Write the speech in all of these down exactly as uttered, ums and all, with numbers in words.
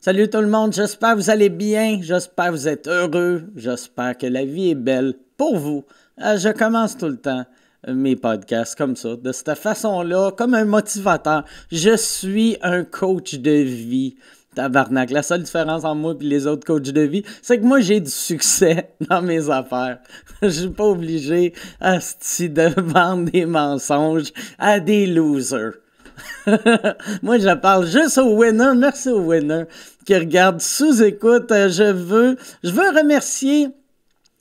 Salut tout le monde, j'espère que vous allez bien, j'espère que vous êtes heureux, j'espère que la vie est belle pour vous. Je commence tout le temps mes podcasts comme ça, de cette façon-là, comme un motivateur. Je suis un coach de vie. Tabarnak, la seule différence entre moi et les autres coachs de vie, c'est que moi, j'ai du succès dans mes affaires. Je suis pas obligé à de vendre des mensonges à des losers. Moi, je parle juste aux winners. Merci aux winners qui regardent sous-écoute. Je veux, je veux remercier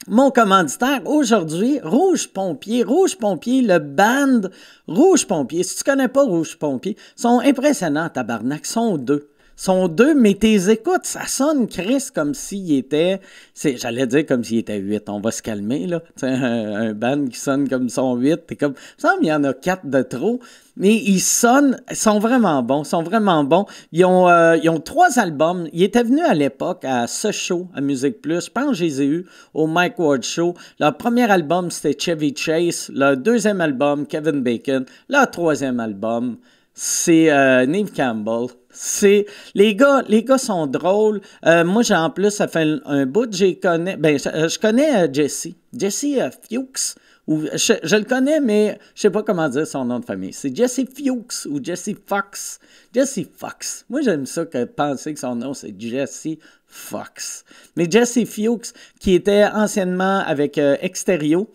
mon commanditaire aujourd'hui, Rouge Pompier. Rouge Pompier, le band Rouge Pompier. Si tu connais pas Rouge Pompier, ils sont impressionnants, tabarnak. Ils sont deux. Sont deux, mais tes écoutes, ça sonne, Chris, comme s'il était... J'allais dire comme s'il était huit, on va se calmer, là. Tu sais, un, un band qui sonne comme son huit, t'es comme... Il me semble qu'il y en a quatre de trop, mais ils sonnent, ils sont vraiment bons, ils sont vraiment bons. Ils ont, euh, ils ont trois albums. Ils étaient venus à l'époque à ce show, à Musique Plus. Je pense que je les ai eus au Mike Ward Show. Leur premier album, c'était Chevy Chase. Leur deuxième album, Kevin Bacon. Leur troisième album, c'est euh, Neve Campbell. C'est les gars, les gars sont drôles. Euh, moi, j'ai en plus, ça fait un, un bout, j'ai connais. Ben, je, je connais euh, Jesse, Jesse euh, Fuchs. Ou je, je le connais, mais je sais pas comment dire son nom de famille. C'est Jesse Fuchs ou Jesse Fuchs. Jesse Fuchs. Moi, j'aime ça que penser que son nom, c'est Jesse Fuchs. Mais Jesse Fuchs, qui était anciennement avec euh, Extério.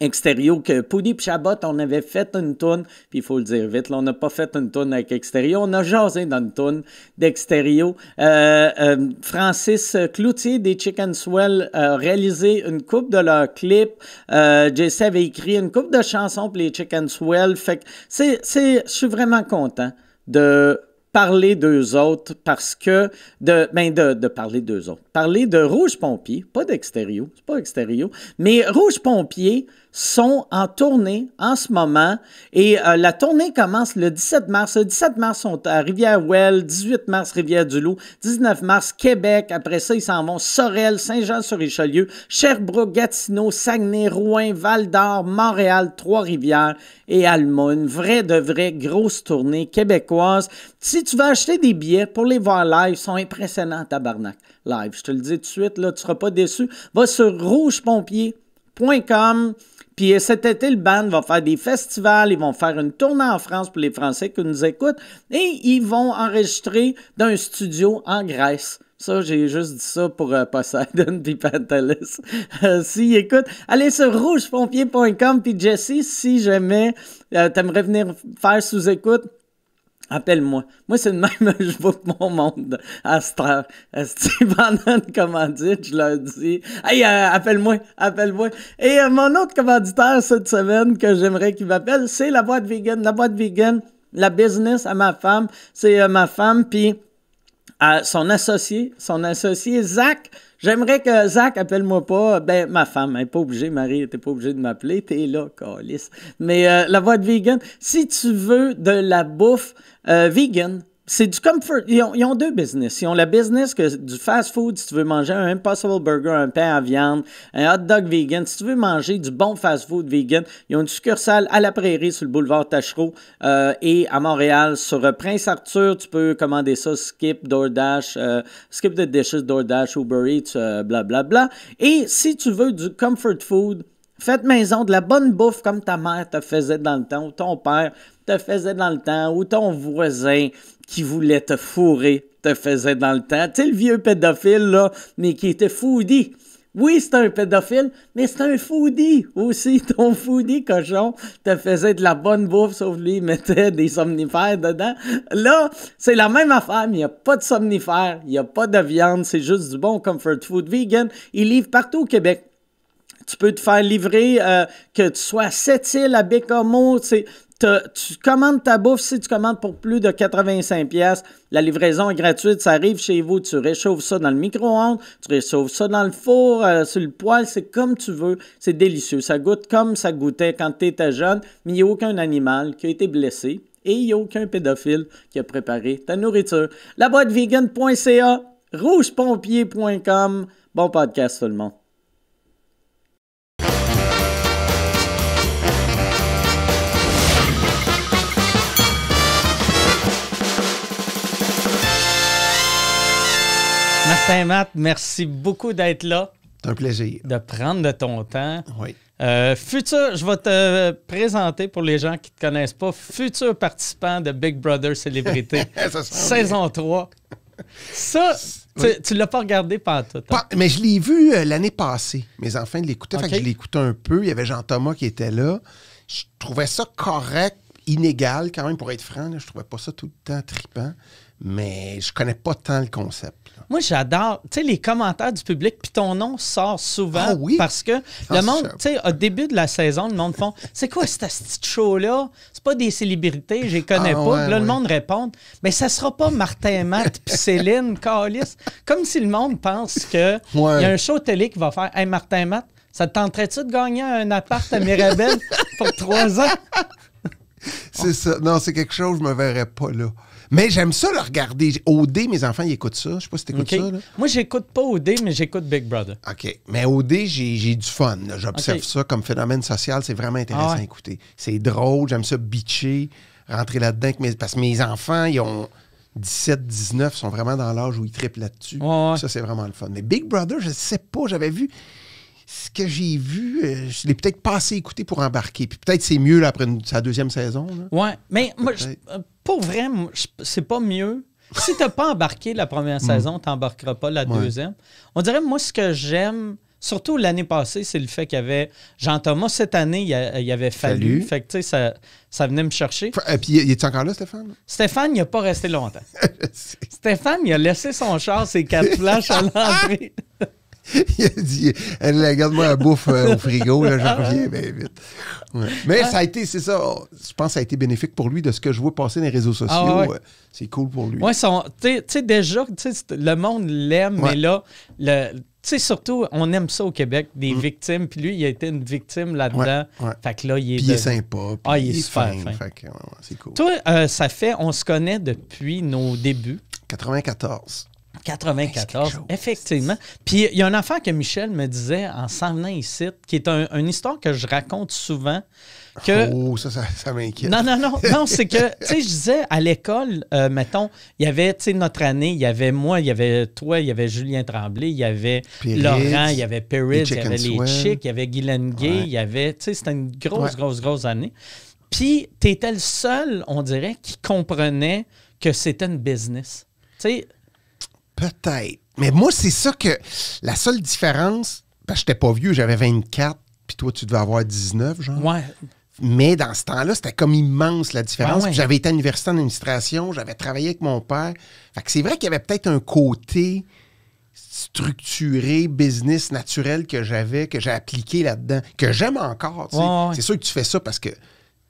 Extério, que Poudy pis Chabot, on avait fait une toune, puis il faut le dire vite, là, on n'a pas fait une toune avec Extério, on a jasé dans une toune d'Extério. Euh, euh, Francis Cloutier des Chickenswell a réalisé une coupe de leurs clips. Euh, J C avait écrit une coupe de chansons pour les Chickenswell. Fait que c'est, c'est, je suis vraiment content de parler d'eux autres parce que... de ben de, de parler d'eux autres. Parler de Rouge Pompier, pas d'Extério, c'est pas Extério, mais Rouge Pompier sont en tournée en ce moment et euh, la tournée commence le dix-sept mars. Le dix-sept mars, ils sont à Rivière-Ouelle, dix-huit mars, Rivière-du-Loup, dix-neuf mars, Québec. Après ça, ils s'en vont Sorel, Saint-Jean-sur-Richelieu, Sherbrooke, Gatineau, Saguenay, Rouen, Val-d'Or, Montréal, Trois-Rivières et Alma. Une vraie de vraie grosse tournée québécoise. Si tu veux acheter des billets pour les voir live, ils sont impressionnants, tabarnak, live. Je te le dis tout de suite, là, tu ne seras pas déçu. Va sur rouge pompier point com. Puis cet été, le band va faire des festivals, ils vont faire une tournée en France pour les Français qui nous écoutent et ils vont enregistrer dans un studio en Grèce. Ça, j'ai juste dit ça pour euh, Poseidon puis Pantelis. Euh, si, écoute, allez sur rouge pompier point com puis Jesse, si jamais euh, t'aimerais venir faire sous-écoute, appelle-moi. Moi, c'est le même, je book mon monde à cette heure. Pendant une commandite, je leur dis « Hey, euh, appelle-moi, appelle-moi. » Et euh, mon autre commanditaire cette semaine que j'aimerais qu'il m'appelle, c'est la boîte vegan. La boîte vegan, la business à ma femme, c'est euh, ma femme, puis euh, son associé, son associé Zach. J'aimerais que Zach, appelle-moi pas, ben ma femme, elle n'est pas obligée, Marie, t'es pas obligée de m'appeler, t'es là, câlisse. Mais euh, la boîte vegan, si tu veux de la bouffe euh, vegan, c'est du comfort. Ils ont, ils ont deux business. Ils ont la business que du fast-food, si tu veux manger un Impossible Burger, un pain à viande, un hot dog vegan. Si tu veux manger du bon fast-food vegan, ils ont une succursale à la Prairie sur le boulevard Tachereau euh, et à Montréal sur euh, Prince-Arthur. Tu peux commander ça, Skip, DoorDash, euh, Skip the dishes, DoorDash, Uber Eats, euh, blablabla. Et si tu veux du comfort food, faites maison, de la bonne bouffe comme ta mère te faisait dans le temps, ou ton père te faisait dans le temps, ou ton voisin qui voulait te fourrer te faisait dans le temps. Tu sais, le vieux pédophile, là, mais qui était foodie. Oui, c'est un pédophile, mais c'est un foodie aussi. Ton foodie, cochon, te faisait de la bonne bouffe, sauf lui, il mettait des somnifères dedans. Là, c'est la même affaire, mais il n'y a pas de somnifères, il n'y a pas de viande, c'est juste du bon comfort food vegan. Ils livrent partout au Québec. Tu peux te faire livrer, euh, que tu sois à Sept-Îles, à Bécamo, tu sais, tu commandes ta bouffe, si tu commandes pour plus de quatre-vingt-cinq piastres, la livraison est gratuite, ça arrive chez vous, tu réchauffes ça dans le micro-ondes, tu réchauffes ça dans le four, euh, sur le poêle, c'est comme tu veux, c'est délicieux, ça goûte comme ça goûtait quand tu étais jeune, mais il n'y a aucun animal qui a été blessé et il n'y a aucun pédophile qui a préparé ta nourriture. La boîte vegan point c a, rouge pompier point com, bon podcast tout le monde. Martin Matt, merci beaucoup d'être là. C'est un plaisir. De prendre de ton temps. Oui. Euh, futur, je vais te présenter pour les gens qui ne te connaissent pas, futur participant de Big Brother Célébrité, saison trois. Ça, tu ne l'as pas regardé pantoute. Hein? Mais je l'ai vu euh, l'année passée. Mes enfants l'écoutaient, okay. Fait que je l'écoutais un peu. Il y avait Jean-Thomas qui était là. Je trouvais ça correct, inégal quand même, pour être franc. Là. Je trouvais pas ça tout le temps tripant. Mais je connais pas tant le concept. Là. Moi, j'adore, tu sais, les commentaires du public, puis ton nom sort souvent. Ah oui? Parce que ah, le monde, tu sais, au début de la saison, le monde font « C'est quoi cette petite show-là? C'est pas des célébrités, je les connais ah, pas. Ouais, » Là, ouais. le monde répond « Mais ça sera pas Martin Matt puis Céline, Calice. » Comme si le monde pense que ouais. y a un show télé qui va faire « Hey, Martin Matt, ça te tenterait-tu de gagner un appart à Mirabel pour trois ans? » C'est ça. Non, c'est quelque chose, je me verrais pas là. Mais j'aime ça le regarder. O D, mes enfants, ils écoutent ça. Je sais pas si t'écoutes okay. ça. Là. Moi, j'écoute pas O D, mais j'écoute Big Brother. OK. Mais O D, j'ai du fun. J'observe okay. ça comme phénomène social. C'est vraiment intéressant ah ouais. à écouter. C'est drôle. J'aime ça bitcher, rentrer là-dedans. Parce que mes enfants, ils ont dix-sept, dix-neuf, sont vraiment dans l'âge où ils trippent là-dessus. Ouais, ouais. Ça, c'est vraiment le fun. Mais Big Brother, je sais pas. J'avais vu... Ce que j'ai vu, euh, je l'ai peut-être pas assez écouté pour embarquer. Puis peut-être c'est mieux là, après une, sa deuxième saison. Oui, mais moi, je, pour vrai, c'est pas mieux. Si t'as pas embarqué la première saison, t'embarqueras pas la ouais. deuxième. On dirait, moi, ce que j'aime, surtout l'année passée, c'est le fait qu'il y avait... Jean-Thomas, cette année, il, a, il avait fallu. Salut. Fait que, tu sais, ça, ça venait me chercher. Et euh, puis, il est encore là, Stéphane? Stéphane, il n'a pas resté longtemps. Stéphane, il a laissé son char, ses quatre flashs à l'entrée. Il a dit garde-moi la bouffe euh, au frigo, là, je reviens bien vite. Ouais. Mais ah. ça a été, c'est ça, je pense que ça a été bénéfique pour lui de ce que je vois passer dans les réseaux sociaux. Ah ouais. C'est cool pour lui. Oui, tu sais, déjà, t'sais, le monde l'aime, ouais. mais là, tu sais, surtout, on aime ça au Québec, des mm. victimes, puis lui, il a été une victime là-dedans. Ouais, ouais. Fait que là, il est. Puis de... il est sympa. Ah, il est, il est super fin. fin. Fait que, ouais, ouais, c'est cool. Toi, euh, ça fait, on se connaît depuis nos débuts. quatre-vingt-quatorze. quatre-vingt-quatorze, effectivement. Puis il y a une affaire que Michel me disait en s'en venant ici, qui est un, une histoire que je raconte souvent. Que... Oh, ça, ça, ça m'inquiète. Non, non, non. non c'est que, tu sais, je disais, à l'école, euh, mettons, il y avait, tu sais, notre année, il y avait moi, il y avait toi, il y avait Julien Tremblay, il y avait Périz, Laurent, il y avait Périz, il y avait les Chicks, il y avait Guylaine Gay, ouais. il y avait, tu sais, c'était une grosse, ouais. grosse, grosse année. Puis tu étais le seul, on dirait, qui comprenait que c'était une business. Tu sais, peut-être. Mais moi, c'est ça que... La seule différence... Parce que j'étais pas vieux, j'avais vingt-quatre, puis toi, tu devais avoir dix-neuf, genre. Ouais. Mais dans ce temps-là, c'était comme immense, la différence. Ouais, ouais. J'avais été à l'université en administration, j'avais travaillé avec mon père. Fait que c'est vrai qu'il y avait peut-être un côté structuré, business, naturel que j'avais, que j'ai appliqué là-dedans, que j'aime encore. Ouais, ouais. C'est sûr que tu fais ça parce que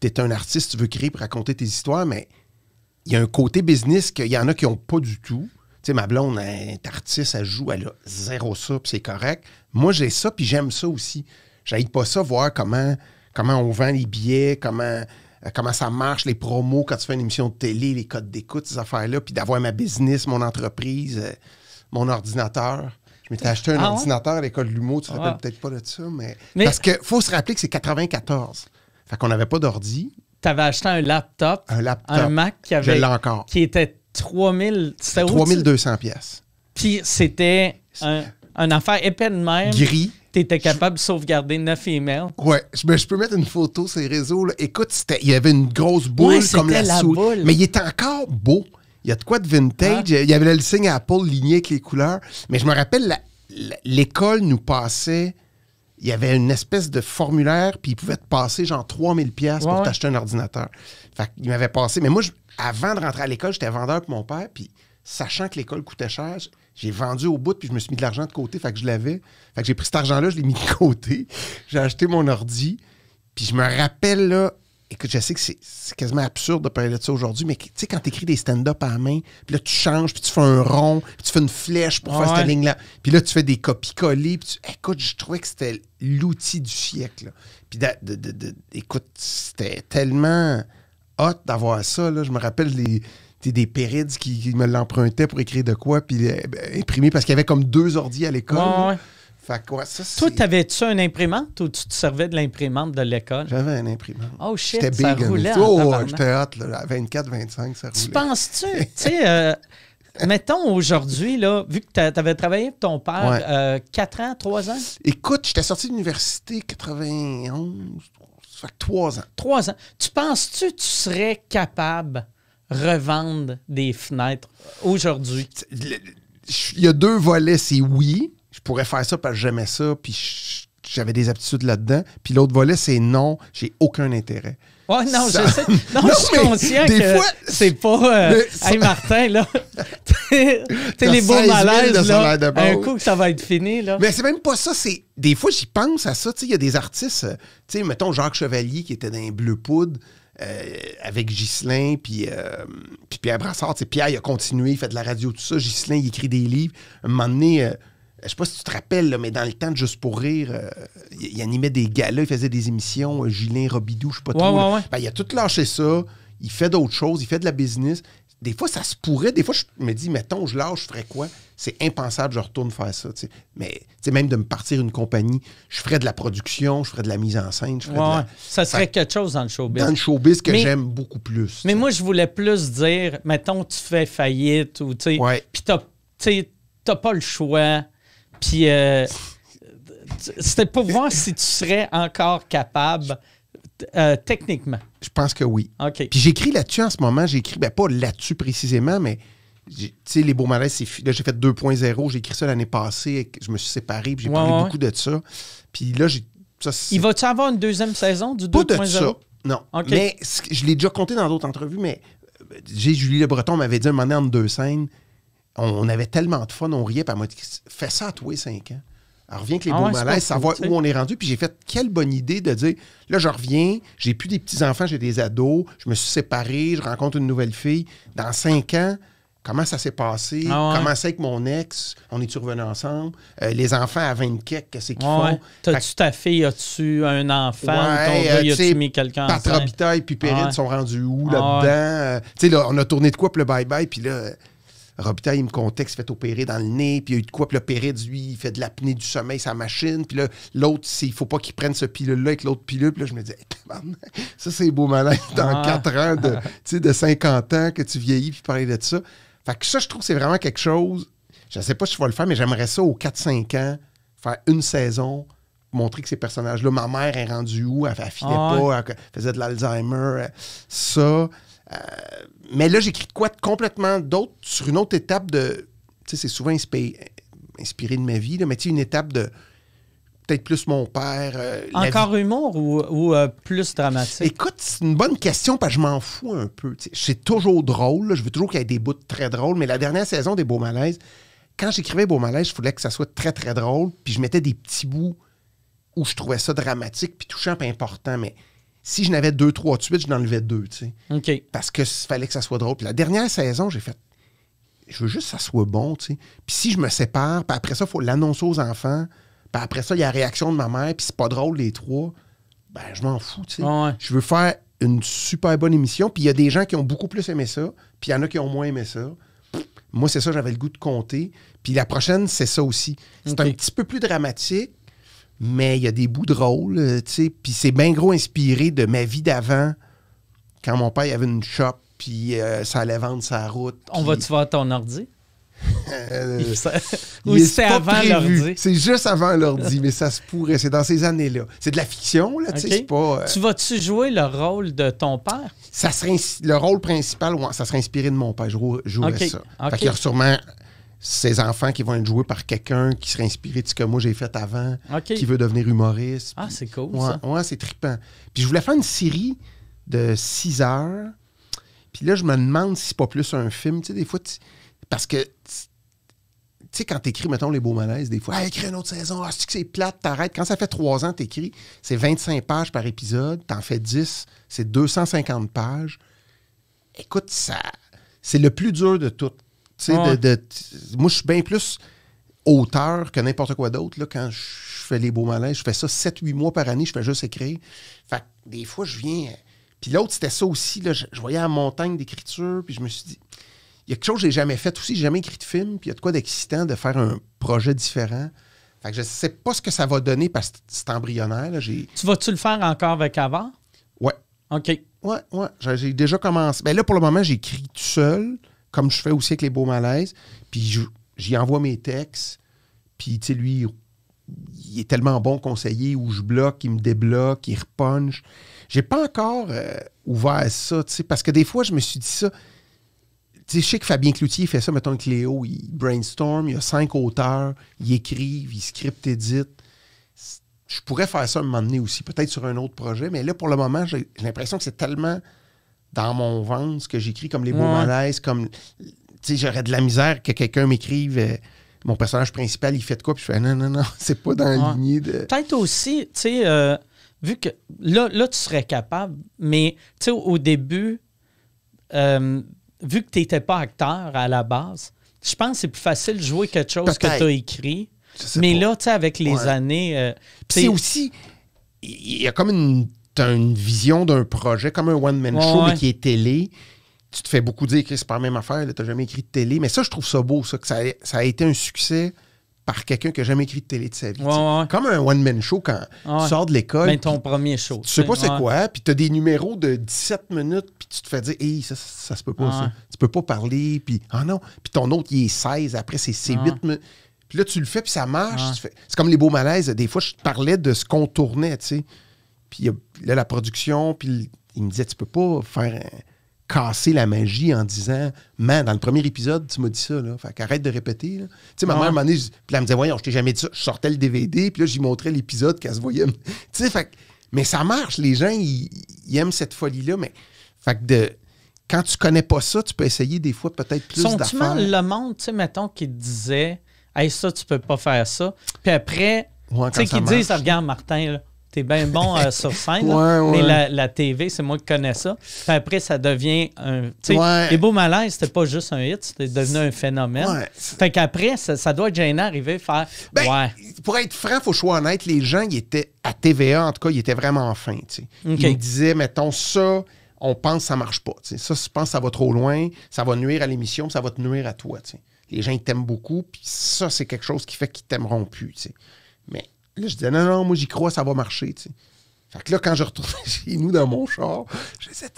t'es un artiste, tu veux créer pour raconter tes histoires, mais il y a un côté business qu'il y en a qui n'ont pas du tout. Tu sais, ma blonde, elle est artiste, elle joue, elle a zéro ça, puis c'est correct. Moi, j'ai ça, puis j'aime ça aussi. J'haïs pas ça, voir comment, comment on vend les billets, comment, euh, comment ça marche, les promos, quand tu fais une émission de télé, les codes d'écoute, ces affaires-là, puis d'avoir ma business, mon entreprise, euh, mon ordinateur. Je m'étais acheté un ah, ordinateur à l'école de l'humour, tu te ah, rappelles peut-être pas de ça, mais... mais... Parce qu'il faut se rappeler que c'est quatre-vingt-quatorze. Fait qu'on n'avait pas d'ordi. Tu avais acheté un laptop, un, laptop, un Mac qui avait... Je l'ai encore. Qui était... trois mille... trois mille deux cents pièces. Puis c'était un, un affaire épais de même. Gris. Tu étais capable de sauvegarder neuf emails. Ouais, je, ben, je peux mettre une photo sur les réseaux. Là. Écoute, il y avait une grosse boule ouais, comme la, la sou... boule. Mais il était encore beau. Il y a de quoi de vintage. Il ah. y avait là, le signe Apple ligné avec les couleurs. Mais je me rappelle, l'école nous passait... Il y avait une espèce de formulaire, puis ils pouvaient te passer genre trois mille dollars pour ouais. t'acheter un ordinateur. Fait qu'ils m'avaient passé. Mais moi, je, avant de rentrer à l'école, j'étais vendeur pour mon père, puis sachant que l'école coûtait cher, j'ai vendu au bout, puis je me suis mis de l'argent de côté, fait que je l'avais. Fait que j'ai pris cet argent-là, je l'ai mis de côté, j'ai acheté mon ordi, puis je me rappelle, là, écoute, je sais que c'est quasiment absurde de parler de ça aujourd'hui, mais tu sais, quand tu écris des stand-up à la main, puis là, tu changes, puis tu fais un rond, puis tu fais une flèche pour ouais. faire cette ligne-là, puis là, tu fais des copies-collées, puis tu... Écoute, je trouvais que c'était l'outil du siècle, là. Puis, de, de, de, de, écoute, c'était tellement hot d'avoir ça, là. Je me rappelle les... des pérides qui, qui me l'empruntaient pour écrire de quoi, puis euh, imprimer, parce qu'il y avait comme deux ordis à l'école. Ouais, ouais. Fait quoi, ça, toi, t'avais-tu un imprimante ou tu te servais de l'imprimante de l'école? J'avais un imprimante. Oh shit, big, ça roulait. Oh, j'étais hot, là, à vingt-quatre, vingt-cinq, ça roulait. Tu penses-tu, tu sais, euh, mettons aujourd'hui, là, vu que tu avais travaillé avec ton père ouais. euh, quatre ans, trois ans? Écoute, j'étais sorti de l'université quatre-vingt-onze, ça fait trois ans. trois ans. Tu penses-tu que tu serais capable de revendre des fenêtres aujourd'hui? Il y a deux volets, c'est oui. Je pourrais faire ça parce que j'aimais ça, puis j'avais des aptitudes là-dedans. Puis l'autre volet, c'est non, j'ai aucun intérêt. Oh non, ça... je sais. Non, non je suis conscient des que fois... c'est pas... Euh... Ça... Hey Martin, là, t'es les beaux malaises, là, un coup que ça va être fini, là. Mais c'est même pas ça, c'est... Des fois, j'y pense à ça, tu sais, il y a des artistes, tu sais, mettons Jacques Chevalier qui était dans Bleu Poudre, euh, avec Ghislain, puis, euh, puis Pierre Brassard, tu sais, Pierre, il a continué, il fait de la radio, tout ça, Ghislain, il écrit des livres, à un moment donné... Euh, je sais pas si tu te rappelles, là, mais dans le temps de Juste pour rire, euh, il, il animait des galas, il faisait des émissions, euh, Julien Robidou, je sais pas ouais, trop. Ouais, ouais. Ben, il a tout lâché ça, il fait d'autres choses, il fait de la business. Des fois, ça se pourrait. Des fois, je me dis, mettons, je lâche, je ferais quoi? C'est impensable, je retourne faire ça. T'sais. Mais t'sais, même de me partir une compagnie, je ferais de la production, je ferais de la mise en scène. Je ferais ouais, de la... Ça serait ça... quelque chose dans le showbiz. Dans le showbiz que j'aime beaucoup plus. Mais t'sais. Moi, je voulais plus dire, mettons, tu fais faillite ou tu sais, puis t'as pas le choix. Puis, euh, c'était pour voir si tu serais encore capable euh, techniquement. Je pense que oui. Okay. Puis j'écris là-dessus en ce moment. J'écris, ben pas là-dessus précisément, mais tu sais, les beaux malaises, c'est là, j'ai fait deux point zéro. J'ai écrit ça l'année passée. Je me suis séparé, puis j'ai ouais, parlé ouais. beaucoup de ça. Puis là, j'ai... Il va-tu avoir une deuxième saison du deux point zéro? Pas de ça, non. Okay. Mais je l'ai déjà compté dans d'autres entrevues, mais Julie Le Breton m'avait dit un moment donné entre deux scènes, on avait tellement de fun, on riait, puis elle m'a dit « Fais ça à tous les cinq ans. » Elle revient avec les ah beaux ouais, malaises, savoir où on est rendu. Puis j'ai fait quelle bonne idée de dire « Là, je reviens, j'ai plus des petits-enfants, j'ai des ados, je me suis séparé, je rencontre une nouvelle fille. Dans cinq ans, comment ça s'est passé? Ah ouais. Comment c'est avec mon ex? On est-tu revenus ensemble? Euh, les enfants à vingt-quatre, qu'est-ce qu'ils font? Ouais. T'as-tu fait... ta fille? As-tu un enfant? Ouais, ton gars, as-tu mis quelqu'un enceinte? Pat Robitaille puis Périz ouais. sont rendus où là-dedans? Ah ouais. euh, tu sais, là, on a tourné de quoi, puis le bye-bye, puis là... Robitaille, il me contexte, fait opérer dans le nez, puis il y a eu de quoi, puis le Périz, lui, il fait de l'apnée du sommeil, sa machine, puis là, l'autre, il faut pas qu'il prenne ce pilule-là avec l'autre pilule, puis là, je me dis, hey, ça, c'est beau malin, dans ah. quatre ans, de, tu sais, de cinquante ans, que tu vieillis, puis parler de ça. Fait que ça, je trouve que c'est vraiment quelque chose, je sais pas si je vais le faire, mais j'aimerais ça, aux quatre cinq ans, faire une saison, montrer que ces personnages-là, ma mère est rendue où, elle, elle filait ah. pas, elle faisait de l'Alzheimer, ça... Euh, mais là, j'écris de quoi de complètement d'autre, sur une autre étape de... Tu sais, c'est souvent inspi inspiré de ma vie, là, mais tu sais, une étape de... Peut-être plus mon père... Euh, Encore humour ou, ou euh, plus dramatique? Écoute, c'est une bonne question, parce que je m'en fous un peu. C'est toujours drôle, là, je veux toujours qu'il y ait des bouts très drôles, mais la dernière saison des Beaux Malaises, quand j'écrivais Beaux Malaises, je voulais que ça soit très, très drôle, puis je mettais des petits bouts où je trouvais ça dramatique, puis touchant, puis important, mais... Si je n'avais deux, trois de suite, je n'enlevais deux, tu sais. Okay. Parce qu'il fallait que ça soit drôle. Puis la dernière saison, j'ai fait... Je veux juste que ça soit bon, tu sais. Puis si je me sépare, puis après ça, il faut l'annoncer aux enfants. Puis après ça, il y a la réaction de ma mère, puis c'est pas drôle, les trois. Ben, je m'en fous, tu sais. Oh ouais. Je veux faire une super bonne émission. Puis il y a des gens qui ont beaucoup plus aimé ça, puis il y en a qui ont moins aimé ça. Moi, c'est ça, j'avais le goût de compter. Puis la prochaine, c'est ça aussi. C'est okay. un petit peu plus dramatique, mais il y a des bouts drôles, tu sais. Puis c'est bien gros inspiré de ma vie d'avant, quand mon père il avait une shop, puis euh, ça allait vendre sa route. Pis... On va-tu voir ton ordi? Ou c'est avant l'ordi? C'est juste avant l'ordi, mais ça se pourrait. C'est dans ces années-là. C'est de la fiction, là, okay. tu sais. C'est pas... Euh... Tu vas-tu jouer le rôle de ton père? Ça serait le rôle principal, ouais, ça serait inspiré de mon père. Je jouerais okay. ça. Okay. Fait qu'il y a sûrement... ces enfants qui vont être joués par quelqu'un qui serait inspiré de ce que moi j'ai fait avant, okay. qui veut devenir humoriste. Ah, c'est cool, ouais, ça. Ouais, c'est trippant. Puis je voulais faire une série de six heures. Puis là, je me demande si c'est pas plus un film. Tu sais, des fois, tu... parce que, tu sais, quand t'écris, mettons, Les Beaux Malaises, des fois, hey, écris une autre saison, ah, c'est que c'est plate, t'arrêtes. Quand ça fait trois ans, t'écris, c'est vingt-cinq pages par épisode, t'en fais dix, c'est deux cent cinquante pages. Écoute, ça, c'est le plus dur de tout. Ouais. De, de, moi, je suis bien plus auteur que n'importe quoi d'autre. Quand je fais Les Beaux Malaises, je fais ça sept huit mois par année, je fais juste écrire. Fait que des fois, je viens... Puis l'autre, c'était ça aussi. Là, je, je voyais la montagne d'écriture, puis je me suis dit... Il y a quelque chose que j'ai jamais fait aussi. J'ai jamais écrit de film, puis il y a de quoi d'excitant de faire un projet différent. Fait que je sais pas ce que ça va donner, parce que c'est embryonnaire. Là, tu vas-tu le faire encore avec Avard? Ouais. OK. Ouais, ouais. J'ai déjà commencé. Ben là, pour le moment, j'écris tout seul... comme je fais aussi avec les beaux malaises, puis j'y envoie mes textes, puis tu sais, lui, il est tellement bon conseiller où je bloque, il me débloque, il repunche. J'ai pas encore euh, ouvert ça, tu sais, parce que des fois, je me suis dit ça. Tu sais, je sais que Fabien Cloutier fait ça, mettons, avec Léo, il brainstorm, il y a cinq auteurs, il écrit, il script édite. Je pourrais faire ça un moment donné aussi, peut-être sur un autre projet, mais là, pour le moment, j'ai l'impression que c'est tellement dans mon ventre, ce que j'écris, comme les beaux ouais. malaises, comme, tu sais, j'aurais de la misère que quelqu'un m'écrive, euh, mon personnage principal, il fait de quoi, puis je fais, non, non, non, c'est pas dans ouais. la lignée de... Peut-être aussi, tu sais, euh, vu que, là, là, tu serais capable, mais, tu sais, au, au début, euh, vu que tu n'étais pas acteur à la base, je pense que c'est plus facile de jouer quelque chose que tu as écrit, mais pas. Là, tu sais, avec les ouais. années... Euh, c'est aussi, il y a comme une... T'as une vision d'un projet, comme un one-man ouais, show, mais ouais. qui est télé. Tu te fais beaucoup dire que c'est pas la même affaire, t'as jamais écrit de télé. Mais ça, je trouve ça beau, ça, que ça a, ça a été un succès par quelqu'un qui n'a jamais écrit de télé de sa vie. Ouais, ouais. Comme un one-man show quand ouais. tu sors de l'école. Mais ton premier show. Tu sais pas c'est ouais. quoi, puis t'as des numéros de dix-sept minutes, puis tu te fais dire, hey, ça, ça, ça se peut pas, ouais. ça. Tu peux pas parler, puis ah non. Puis ton autre, il est seize, après, c'est huit minutes. Puis là, tu le fais, puis ça marche. Ouais. Fais... C'est comme les beaux malaises. Des fois, je te parlais de ce qu'on tournait, tu sais. Puis là, la production, puis il me disait, tu peux pas faire casser la magie en disant, man, dans le premier épisode, tu m'as dit ça, là. Fait qu'arrête de répéter, là. Tu sais, ma mère, à un moment donné, puis elle me disait, voyons, je t'ai jamais dit ça. Je sortais le D V D, puis là, j'y montrais l'épisode qu'elle se voyait. Tu sais, fait mais ça marche, les gens, ils, ils aiment cette folie-là, mais fait que de, quand tu connais pas ça, tu peux essayer des fois peut-être plus d'affaires. Sont-tu mal le monde, tu sais, mettons, qui te disait, hey, ça, tu peux pas faire ça. Puis après, ouais, tu sais, qui disent, regarde, Martin, là. T'es bien bon euh, sur scène, ouais, là, ouais. mais la, la T V, c'est moi qui connais ça. Puis après, ça devient un... Ouais. Les beaux malaises, c'était pas juste un hit, c'était devenu un phénomène. Ouais. Fait qu'après, ça, ça doit être gênant d'arriver à faire... Ben, ouais. Pour être franc, faut que je sois honnête, les gens, ils étaient à T V A, en tout cas, ils étaient vraiment fins. Okay. Ils disaient, mettons, ça, on pense que ça marche pas. T'sais. Ça, je pense que ça va trop loin, ça va nuire à l'émission, ça va te nuire à toi. T'sais. Les gens, ils t'aiment beaucoup, puis ça, c'est quelque chose qui fait qu'ils t'aimeront plus. T'sais. Mais... Là, je disais, non, non, moi, j'y crois, ça va marcher, tu sais. Fait que là, quand je retournais chez nous dans mon char, je disais,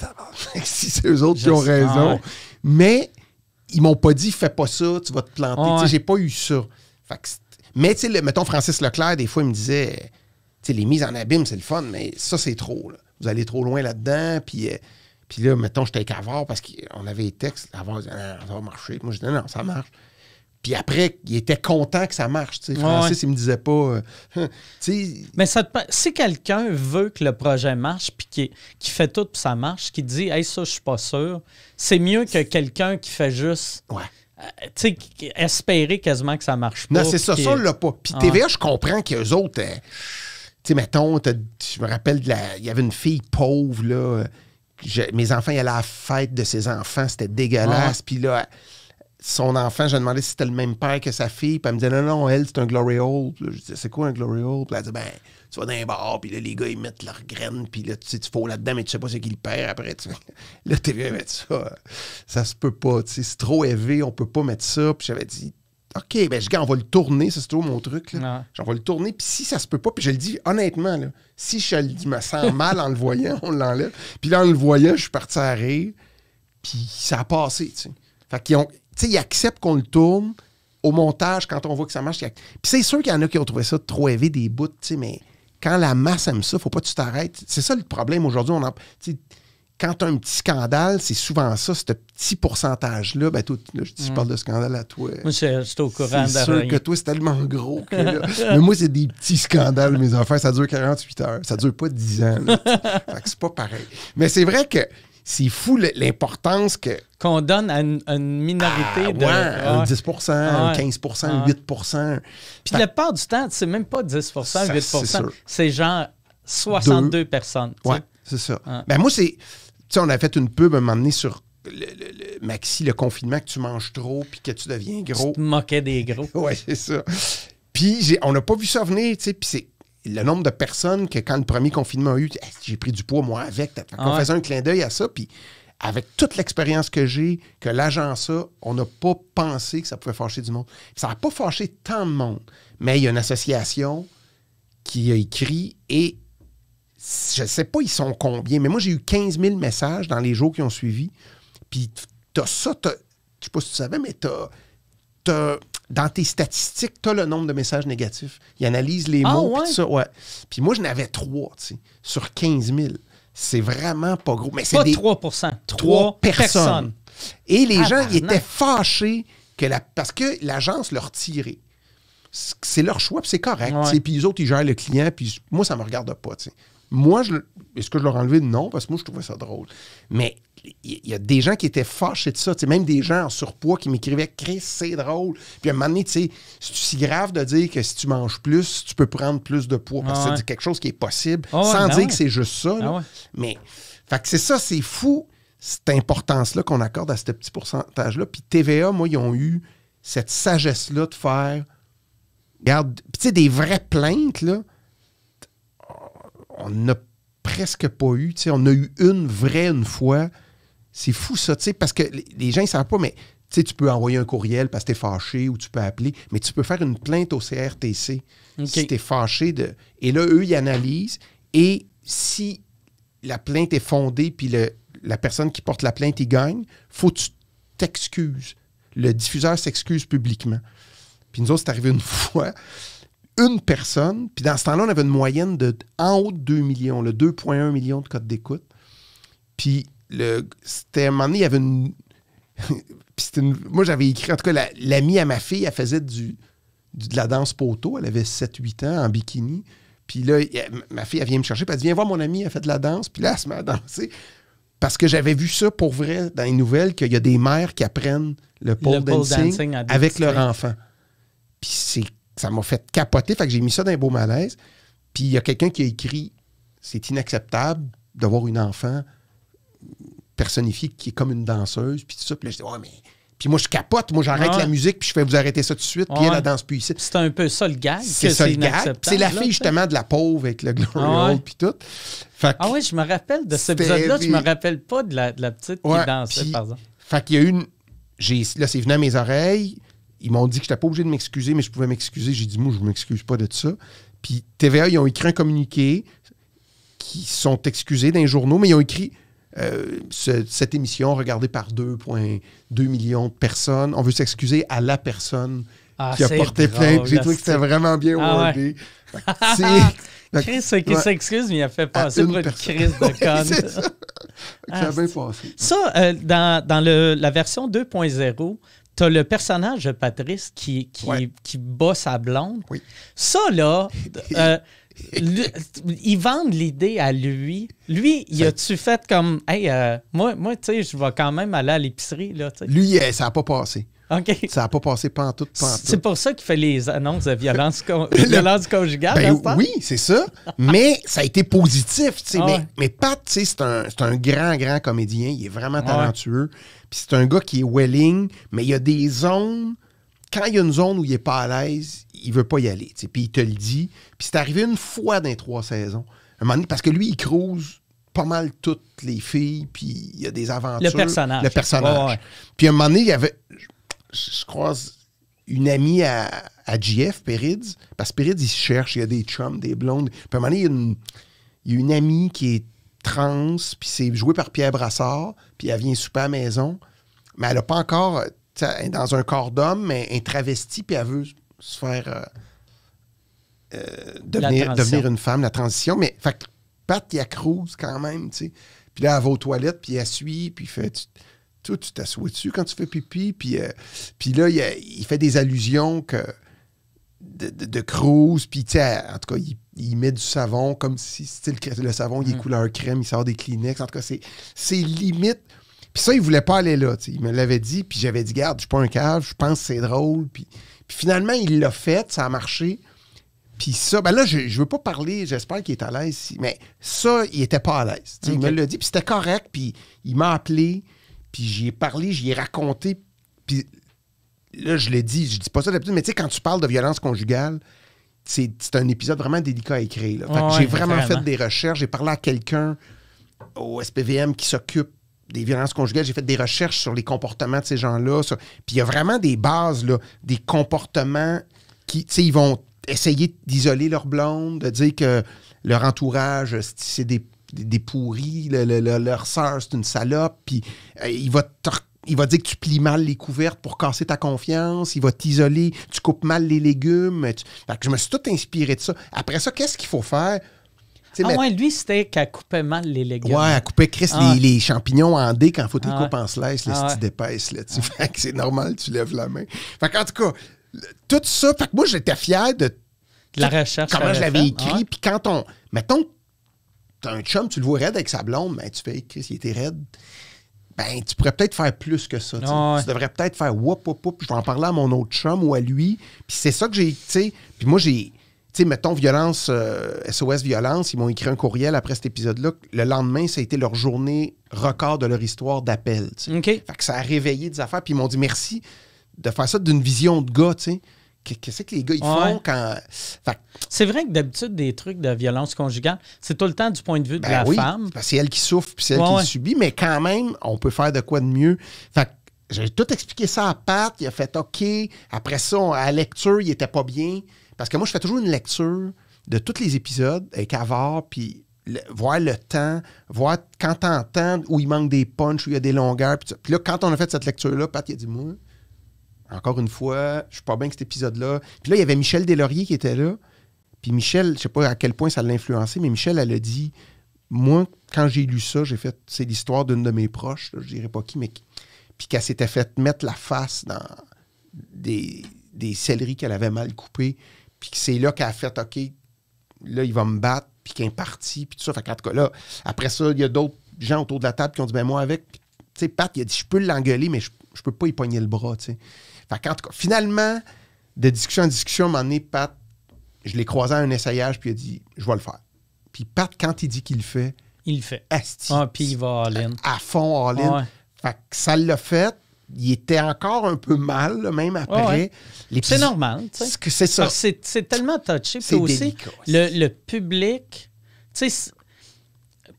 si c'est eux autres je qui ont sais, raison. Ouais. Mais ils m'ont pas dit, fais pas ça, tu vas te planter. Ouais. Tu sais, j'ai pas eu ça. Fait que, mais, tu sais, mettons, Francis Leclerc, des fois, il me disait, tu sais, les mises en abîme, c'est le fun, mais ça, c'est trop, là. Vous allez trop loin là-dedans, puis... Euh, puis là, mettons, j'étais avec Avard parce qu'on avait les textes. Avard disait, non, ça va marcher. Moi, je disais, non, ça marche. Puis après, il était content que ça marche. Ouais, Francis, ouais. il me disait pas... Euh, mais ça te... si quelqu'un veut que le projet marche puis qui, qui fait tout puis ça marche, qui dit « Hey, ça, je suis pas sûr », c'est mieux que quelqu'un qui fait juste... Ouais. Euh, tu sais, espérer quasiment que ça marche pas. Non, c'est ça, ça, on l'a pas. Puis ah. T V A, je comprends qu'eux autres... Euh, tu sais, mettons, je me rappelle, il y avait une fille pauvre, là. Je, mes enfants, ils allaient à la fête de ses enfants, c'était dégueulasse. Puis là... Son enfant, je demandais si c'était le même père que sa fille. Puis elle me disait, non, non, elle, c'est un glory hole. Puis là, je disais, c'est quoi un glory hole? Puis elle disait, ben, tu vas dans un bar, puis là, les gars, ils mettent leurs graines, puis là, tu sais, tu fous là-dedans, mais tu sais pas ce qu'il perd après. Tu... Là, t'es venu mettre ça. Ça se peut pas, tu sais, c'est trop élevé, on peut pas mettre ça. Puis j'avais dit, OK, ben, je dis, on va le tourner, ça, c'est toujours mon truc, là. J'en vais le tourner, puis si ça se peut pas, puis je le dis, honnêtement, là, si je me sens mal en le voyant, on l'enlève. Puis là, en le voyant, je suis parti à rire, puis ça a passé, tu sais. Fait qu'ils ont. Tu sais, ils acceptent qu'on le tourne. Au montage, quand on voit que ça marche, ils acceptent. Puis c'est sûr qu'il y en a qui ont trouvé ça trop élevé, des bouts, tu sais, mais quand la masse aime ça, faut pas que tu t'arrêtes. C'est ça le problème aujourd'hui. En... Quand tu as un petit scandale, c'est souvent ça, ce petit pourcentage-là. Ben, toi, là, je, je parle de scandale à toi. Moi, je suis au courant. C'est sûr que toi, c'est tellement gros. Que, là, mais moi, c'est des petits scandales, mes affaires. Ça dure quarante-huit heures. Ça dure pas dix ans. Là, fait que c'est pas pareil. Mais c'est vrai que... C'est fou l'importance que... Qu'on donne à une, à une minorité ah, de... Ouais, ah, un dix pour cent, ah, un quinze pour cent, ah, huit pour cent. Puis la part du temps, c'est même pas dix pour cent, ça, huit pour cent. C'est genre soixante-deux personnes. Oui, c'est ça. Ah. Ben moi, c'est... Tu sais, on a fait une pub à un moment donné sur le, le, le maxi, le confinement, que tu manges trop puis que tu deviens gros. Tu te moquais des gros. Oui, c'est ça. Puis on n'a pas vu ça venir, tu sais, puis c'est... Le nombre de personnes que quand le premier confinement a eu, hey, j'ai pris du poids, moi, avec. On ouais. faisait un clin d'œil à ça. Puis avec toute l'expérience que j'ai, que l'agent ça, on n'a pas pensé que ça pouvait fâcher du monde. Ça n'a pas fâché tant de monde. Mais il y a une association qui a écrit et je ne sais pas ils sont combien, mais moi, j'ai eu quinze mille messages dans les jours qui ont suivi. Puis t'as ça, t'as... je sais pas si tu savais, mais t'as, t'as, dans tes statistiques, tu as le nombre de messages négatifs. Ils analysent les ah, mots, puis ça, ouais. Puis moi, je n'avais trois, tu sais, sur quinze mille. C'est vraiment pas gros. Mais c'est pas des trois pour cent. trois personnes. personnes. Et les ah, gens, ils étaient fâchés que la, parce que l'agence leur tirait. C'est leur choix, puis c'est correct. Ouais. Puis les autres, ils gèrent le client, puis moi, ça me regarde pas. T'sais. Moi, est-ce que je leur ai enlevé? Non, parce que moi, je trouvais ça drôle. Mais il y, y a des gens qui étaient fâchés de ça. T'sais, même des gens en surpoids qui m'écrivaient « Chris, c'est drôle ». Puis à un moment donné, c'est si grave de dire que si tu manges plus, tu peux prendre plus de poids. Parce ah, que c'est ouais. quelque chose qui est possible, oh, sans non. dire que c'est juste ça. Ah, ouais. Mais fait que c'est ça, c'est fou, cette importance-là qu'on accorde à ce petit pourcentage-là. Puis T V A, moi, ils ont eu cette sagesse-là de faire... Regarde, tu sais, des vraies plaintes, là, on n'a presque pas eu. Tu sais, on a eu une vraie une fois. C'est fou, ça, tu sais, parce que les gens, ils ne savent pas, mais tu sais, tu peux envoyer un courriel parce que tu es fâché ou tu peux appeler, mais tu peux faire une plainte au C R T C okay. si tu es fâché. De... Et là, eux, ils analysent. Et si la plainte est fondée puis le, la personne qui porte la plainte, il gagne, faut que tu t'excuses. Le diffuseur s'excuse publiquement. Puis nous autres, c'est arrivé une fois, une personne, puis dans ce temps-là, on avait une moyenne de en haut de deux millions, le deux virgule un million de codes d'écoute. Puis le, c'était à un moment donné, il y avait une... une moi, j'avais écrit, en tout cas, l'amie la, à ma fille, elle faisait du, du, de la danse poteau, elle avait sept huit ans en bikini. Puis là, elle, ma fille, elle vient me chercher, puis elle dit, viens voir mon amie, elle fait de la danse. Puis là, elle se met à danser. Parce que j'avais vu ça pour vrai dans les nouvelles, qu'il y a des mères qui apprennent le pole, le dancing, pole dancing avec leur enfant. Puis ça m'a fait capoter, fait que j'ai mis ça dans un beau malaise. Puis il y a quelqu'un qui a écrit « C'est inacceptable d'avoir une enfant personnifiée qui est comme une danseuse. » Puis tout ça, puis là, je dis « Ouais, mais... » Puis moi, je capote, moi, j'arrête ouais. la musique, puis je fais « Vous arrêtez ça tout de suite, puis ouais. elle, elle danse plus ici. » C'est un peu ça, le gag. C'est ça, le gag. C'est la fille, là, justement, de la pauvre avec le glory hole, puis tout. Fait ah oui, je me rappelle de cet épisode-là, je me rappelle pas de la, de la petite ouais, qui dansait, puis, par exemple. Fait qu'il y a une... Là, c'est venu à mes oreilles. Ils m'ont dit que je n'étais pas obligé de m'excuser, mais je pouvais m'excuser. J'ai dit, moi, je ne m'excuse pas de ça. Puis T V A, ils ont écrit un communiqué qui sont excusés dans les journaux, mais ils ont écrit euh, ce, cette émission regardée par deux virgule deux millions de personnes. On veut s'excuser à la personne ah, qui a porté drôle, plainte. J'ai trouvé que c'était vraiment bien ah, wordé. Ouais. C'est Chris qui s'excuse, mais il a fait passer une pour une crise de conne. Ça ah, a bien passé. Ça, euh, dans, dans le, la version deux point zéro... T'as le personnage de Patrice qui, qui, ouais. qui bat sa blonde. Oui. Ça, là, euh, lui, ils vendent l'idée à lui. Lui, il a-tu fait comme, hey, euh, moi, moi tu sais, je vais quand même aller à l'épicerie, là, t'sais. Lui, ça n'a pas passé. OK. Ça n'a pas passé pantoute, pantoute. C'est pour ça qu'il fait les annonces de violence, con, violence conjugale. Ben, dans ce oui, c'est ça. Mais ça a été positif, tu sais. Ah, mais, ouais. mais Pat, tu sais, c'est un, un grand, grand comédien. Il est vraiment talentueux. Ouais. C'est un gars qui est willing, mais il y a des zones... Quand il y a une zone où il n'est pas à l'aise, il ne veut pas y aller. Puis il te le dit. Puis c'est arrivé une fois dans les trois saisons. Un moment donné, parce que lui, il crouse pas mal toutes les filles, puis il y a des aventures. Le personnage. Le personnage. Puis à un moment donné, il y avait... Je, je croise une amie à, à J F, Périz. Parce que Périz, il se cherche. Il y a des chums, des blondes. Puis à un moment donné, il y a une, il y a une amie qui est... trans, puis c'est joué par Pierre Brassard, puis elle vient souper à la maison, mais elle n'a pas encore, tu sais, dans un corps d'homme, mais un travesti, puis elle veut se faire euh, euh, devenir, devenir une femme, la transition, mais fait que Pat, il accrouse quand même, tu sais, puis là, elle va aux toilettes, puis elle suit, puis fait, tu toi, tu t'assois dessus quand tu fais pipi, puis euh, là, il, il fait des allusions que de, de, de Cruz, puis tu sais, en tout cas, il, il met du savon comme si le, le savon, il est mmh. couleur crème, il sort des Kleenex, en tout cas, c'est limite. Puis ça, il voulait pas aller là, tu sais, il me l'avait dit, puis j'avais dit, garde, je suis pas un cave, je pense que c'est drôle, puis finalement, il l'a fait, ça a marché, puis ça, ben là, je, je veux pas parler, j'espère qu'il est à l'aise, mais ça, il était pas à l'aise, tu sais, okay. il me l'a dit, puis c'était correct, puis il m'a appelé, puis j'y ai parlé, j'y ai raconté, puis... Là, je l'ai dit, je dis pas ça d'habitude, mais tu sais, quand tu parles de violence conjugale, c'est un épisode vraiment délicat à écrire. Là. Fait que oh, j'ai vraiment fait des recherches, j'ai parlé à quelqu'un au S P V M qui s'occupe des violences conjugales, j'ai fait des recherches sur les comportements de ces gens-là. Sur... Puis il y a vraiment des bases, là, des comportements qui, tu sais, ils vont essayer d'isoler leur blonde, de dire que leur entourage, c'est des, des pourris, le, le, le, leur sœur, c'est une salope, puis euh, il va te il va dire que tu plies mal les couvertes pour casser ta confiance, il va t'isoler, tu coupes mal les légumes. Tu... Fait que je me suis tout inspiré de ça. Après ça, qu'est-ce qu'il faut faire? T'sais, ah mais... ouais, lui, c'était qu'elle coupait mal les légumes. Ouais, elle coupait Chris ah. les, les champignons en dés quand faut tu ah coupes ouais. en slice, les ah petits d'épaisse, là. Ah. Fait que c'est normal, tu lèves la main. Fait qu'en tout cas, tout ça, fait que moi, j'étais fier de, de la recherche. Comment je l'avais écrit. Puis quand on. Mettons, t'as un chum, tu le vois raide avec sa blonde, mais ben, tu fais, Chris, il était raide. Ben, tu pourrais peut-être faire plus que ça. Oh, ouais. Tu devrais peut-être faire wop, wop, wop. Je vais en parler à mon autre chum ou à lui. Puis c'est ça que j'ai. Tu sais, puis moi, j'ai. Tu sais, mettons, violence, euh, S O S violence, ils m'ont écrit un courriel après cet épisode-là. Le lendemain, ça a été leur journée record de leur histoire d'appel. Okay. Fait que ça a réveillé des affaires. Puis ils m'ont dit merci de faire ça d'une vision de gars, tu sais. Qu'est-ce que les gars, ils ouais. font quand... Fait... C'est vrai que d'habitude, des trucs de violence conjugale, c'est tout le temps du point de vue de ben la oui, femme. C'est elle qui souffre, puis c'est elle ouais, qui ouais. subit, mais quand même, on peut faire de quoi de mieux. Fait que j'ai tout expliqué ça à Pat, il a fait « OK ». Après ça, on, à la lecture, il était pas bien. Parce que moi, je fais toujours une lecture de tous les épisodes avec Avard, puis le, voir le temps, voir quand t'entends où il manque des punchs, où il y a des longueurs. Puis, puis là, quand on a fait cette lecture-là, Pat, il a dit « Moi... » Encore une fois, je suis pas bien avec cet épisode-là. Puis là, il y avait Michel Deslauriers qui était là. Puis Michel, je sais pas à quel point ça l'a influencé, mais Michel, elle a dit, moi, quand j'ai lu ça, j'ai fait, c'est l'histoire d'une de mes proches, là, je dirais pas qui, mais qui... Puis qu'elle s'était faite mettre la face dans des, des céleris qu'elle avait mal coupés. Puis c'est là qu'elle a fait, OK, là, il va me battre, puis qu'elle est partie, puis tout ça. Fait qu'en tout cas, là, après ça, il y a d'autres gens autour de la table qui ont dit, ben moi, avec, tu sais, Pat, il a dit, je peux l'engueuler, mais je, je peux pas y pogner le bras, tu sais. Fait qu'en tout cas, finalement, de discussion en discussion, à un moment donné, Pat, je l'ai croisé à un essayage, puis il a dit, je vais le faire. Puis Pat, quand il dit qu'il le fait, il le fait. Asti. Ah, puis il va all-in. À fond, all-in. Ah ouais. Fait que ça l'a fait. Il était encore un peu mal, là, même après. Ouais, ouais. C'est normal, tu sais. C'est ça. C'est tellement touché. Puis aussi, le, le public, tu sais,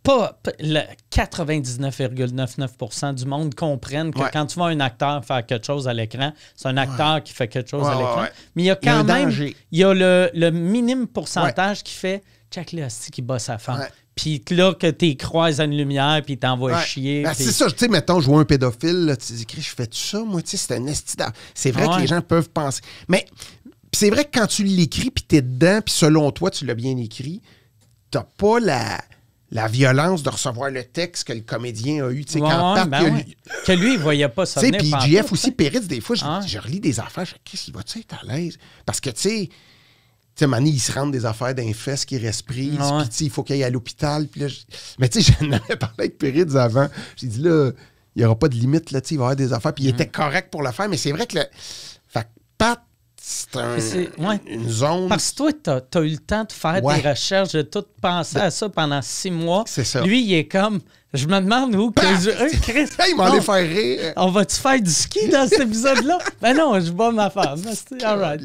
pas, pas quatre-vingt-dix-neuf virgule quatre-vingt-dix-neuf virgule quatre-vingt-dix-neuf pour cent du monde comprennent que ouais. quand tu vois un acteur faire quelque chose à l'écran, c'est un acteur ouais. qui fait quelque chose ouais, à l'écran. Ouais. Mais il y a quand il y a même il y a le, le minime pourcentage ouais. qui fait check le hostie qui bosse à fond. Puis là, que tu croises à une lumière, puis t'envoies ouais. chier. Ben, pis... C'est ça, tu sais, mettons, je vois un pédophile, tu dis, je fais tout ça, moi, tu sais, c'est un hostie. C'est vrai ouais. que les gens peuvent penser. Mais c'est vrai que quand tu l'écris, puis t'es dedans, puis selon toi, tu l'as bien écrit, t'as pas la. La violence de recevoir le texte que le comédien a eu. Ouais, quand ouais, Pat, ben il a ouais. lui... Que lui, il ne voyait pas ça venir. Puis J F aussi, Périz, des fois, je, ah. je relis des affaires, je dis, qu'est-ce qu'il va-tu être à l'aise? Parce que, tu sais, tu sais, ils se rendent des affaires d'un fesse qui reste prise, ah ouais. puis tu sais, il faut qu'il aille à l'hôpital. Là, je... Mais tu sais, j'en avais parlé avec Périz avant. J'ai dit, là, il n'y aura pas de limite, là, tu sais, il va y avoir des affaires. Puis il était correct pour le faire, mais c'est vrai que le... Fait que Pat, c'est un, ouais. une zone... Parce que toi, t'as as eu le temps de faire ouais. des recherches, de tout penser à ça pendant six mois. C'est ça. Lui, il est comme... Je me demande où... Bah! Que, euh, Chris, il m'en est fait rire. On va-tu faire du ski dans cet épisode-là? Ben non, je bats ma femme. All right.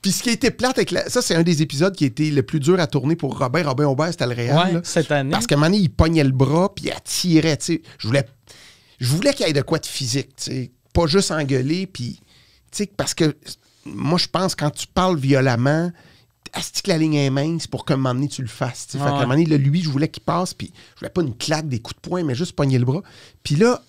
Puis ce qui a été plate avec la... Ça, c'est un des épisodes qui a été le plus dur à tourner pour Robin. Robin Aubert, c'était le réel. Ouais, là. Cette année. Parce qu'à un moment donné, il pognait le bras, puis il attirait. T'sais. Je voulais, je voulais qu'il y ait de quoi de physique. T'sais. Pas juste engueuler, puis... Parce que... Moi, je pense quand tu parles violemment, astique la ligne est mince pour qu'à un moment donné, tu le fasses. Ouais. Fait qu'à un moment donné, là, lui, je voulais qu'il passe, puis je voulais pas une claque, des coups de poing, mais juste pogner le bras. Puis là,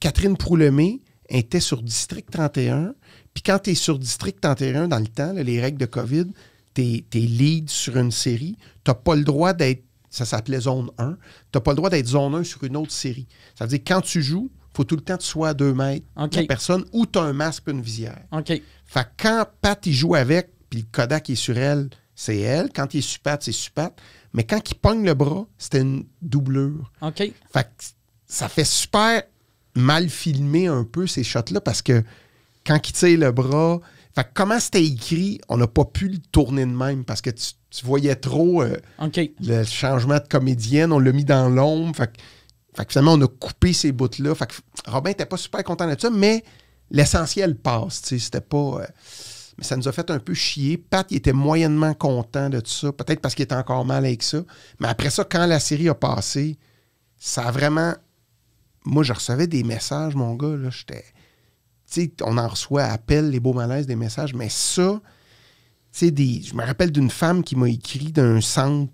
Catherine Proulemé était sur District trente et un. Puis quand tu es sur District trente et un dans le temps, là, les règles de COVID, t'es lead sur une série, t'as pas le droit d'être, ça s'appelait zone un, t'as pas le droit d'être zone un sur une autre série. Ça veut dire quand tu joues, faut tout le temps que tu sois à deux mètres okay. de la personne ou tu as un masque et une visière. Okay. Fait que quand Pat, il joue avec, puis le Kodak est sur elle, c'est elle. Quand il est sur Pat, c'est sur Pat. Mais quand il pogne le bras, c'était une doublure. Okay. Fait que ça fait super mal filmé un peu ces shots-là parce que quand il tire le bras... Fait que comment c'était écrit, on n'a pas pu le tourner de même parce que tu, tu voyais trop euh, okay. le changement de comédienne. On l'a mis dans l'ombre. Fait que Fait que finalement, on a coupé ces bouts-là. Fait que Robin n'était pas super content de ça, mais l'essentiel passe. C'était pas. Euh... Mais ça nous a fait un peu chier. Pat, il était moyennement content de tout ça. Peut-être parce qu'il était encore mal avec ça. Mais après ça, quand la série a passé, ça a vraiment. Moi, je recevais des messages, mon gars. Là, j'étais. Tu sais, on en reçoit à appel, les beaux malaises, des messages. Mais ça, tu sais, des... je me rappelle d'une femme qui m'a écrit d'un centre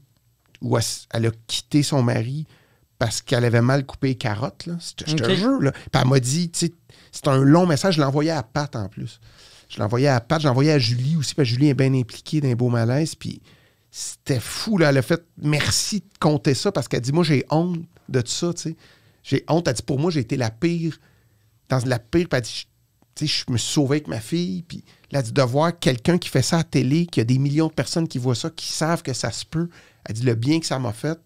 où elle a quitté son mari. parce qu'elle avait mal coupé les carottes. Là. Je te jure. Là. Puis elle m'a dit, tu sais, c'est un long message. Je l'envoyais à Pat en plus. Je l'envoyais à Pat, je l'envoyais à Julie aussi, parce que Julie est bien impliquée dans les beaux malaises. Puis c'était fou, là. Elle a fait merci de compter ça parce qu'elle dit, moi, j'ai honte de tout ça, tu sais. J'ai honte. Elle dit, pour moi, j'ai été la pire. Dans la pire, puis elle dit, tu sais, je me suis sauvé avec ma fille. Puis elle a dit, de voir quelqu'un qui fait ça à la télé, qu'il y a des millions de personnes qui voient ça, qui savent que ça se peut. Elle dit, le bien que ça m'a fait.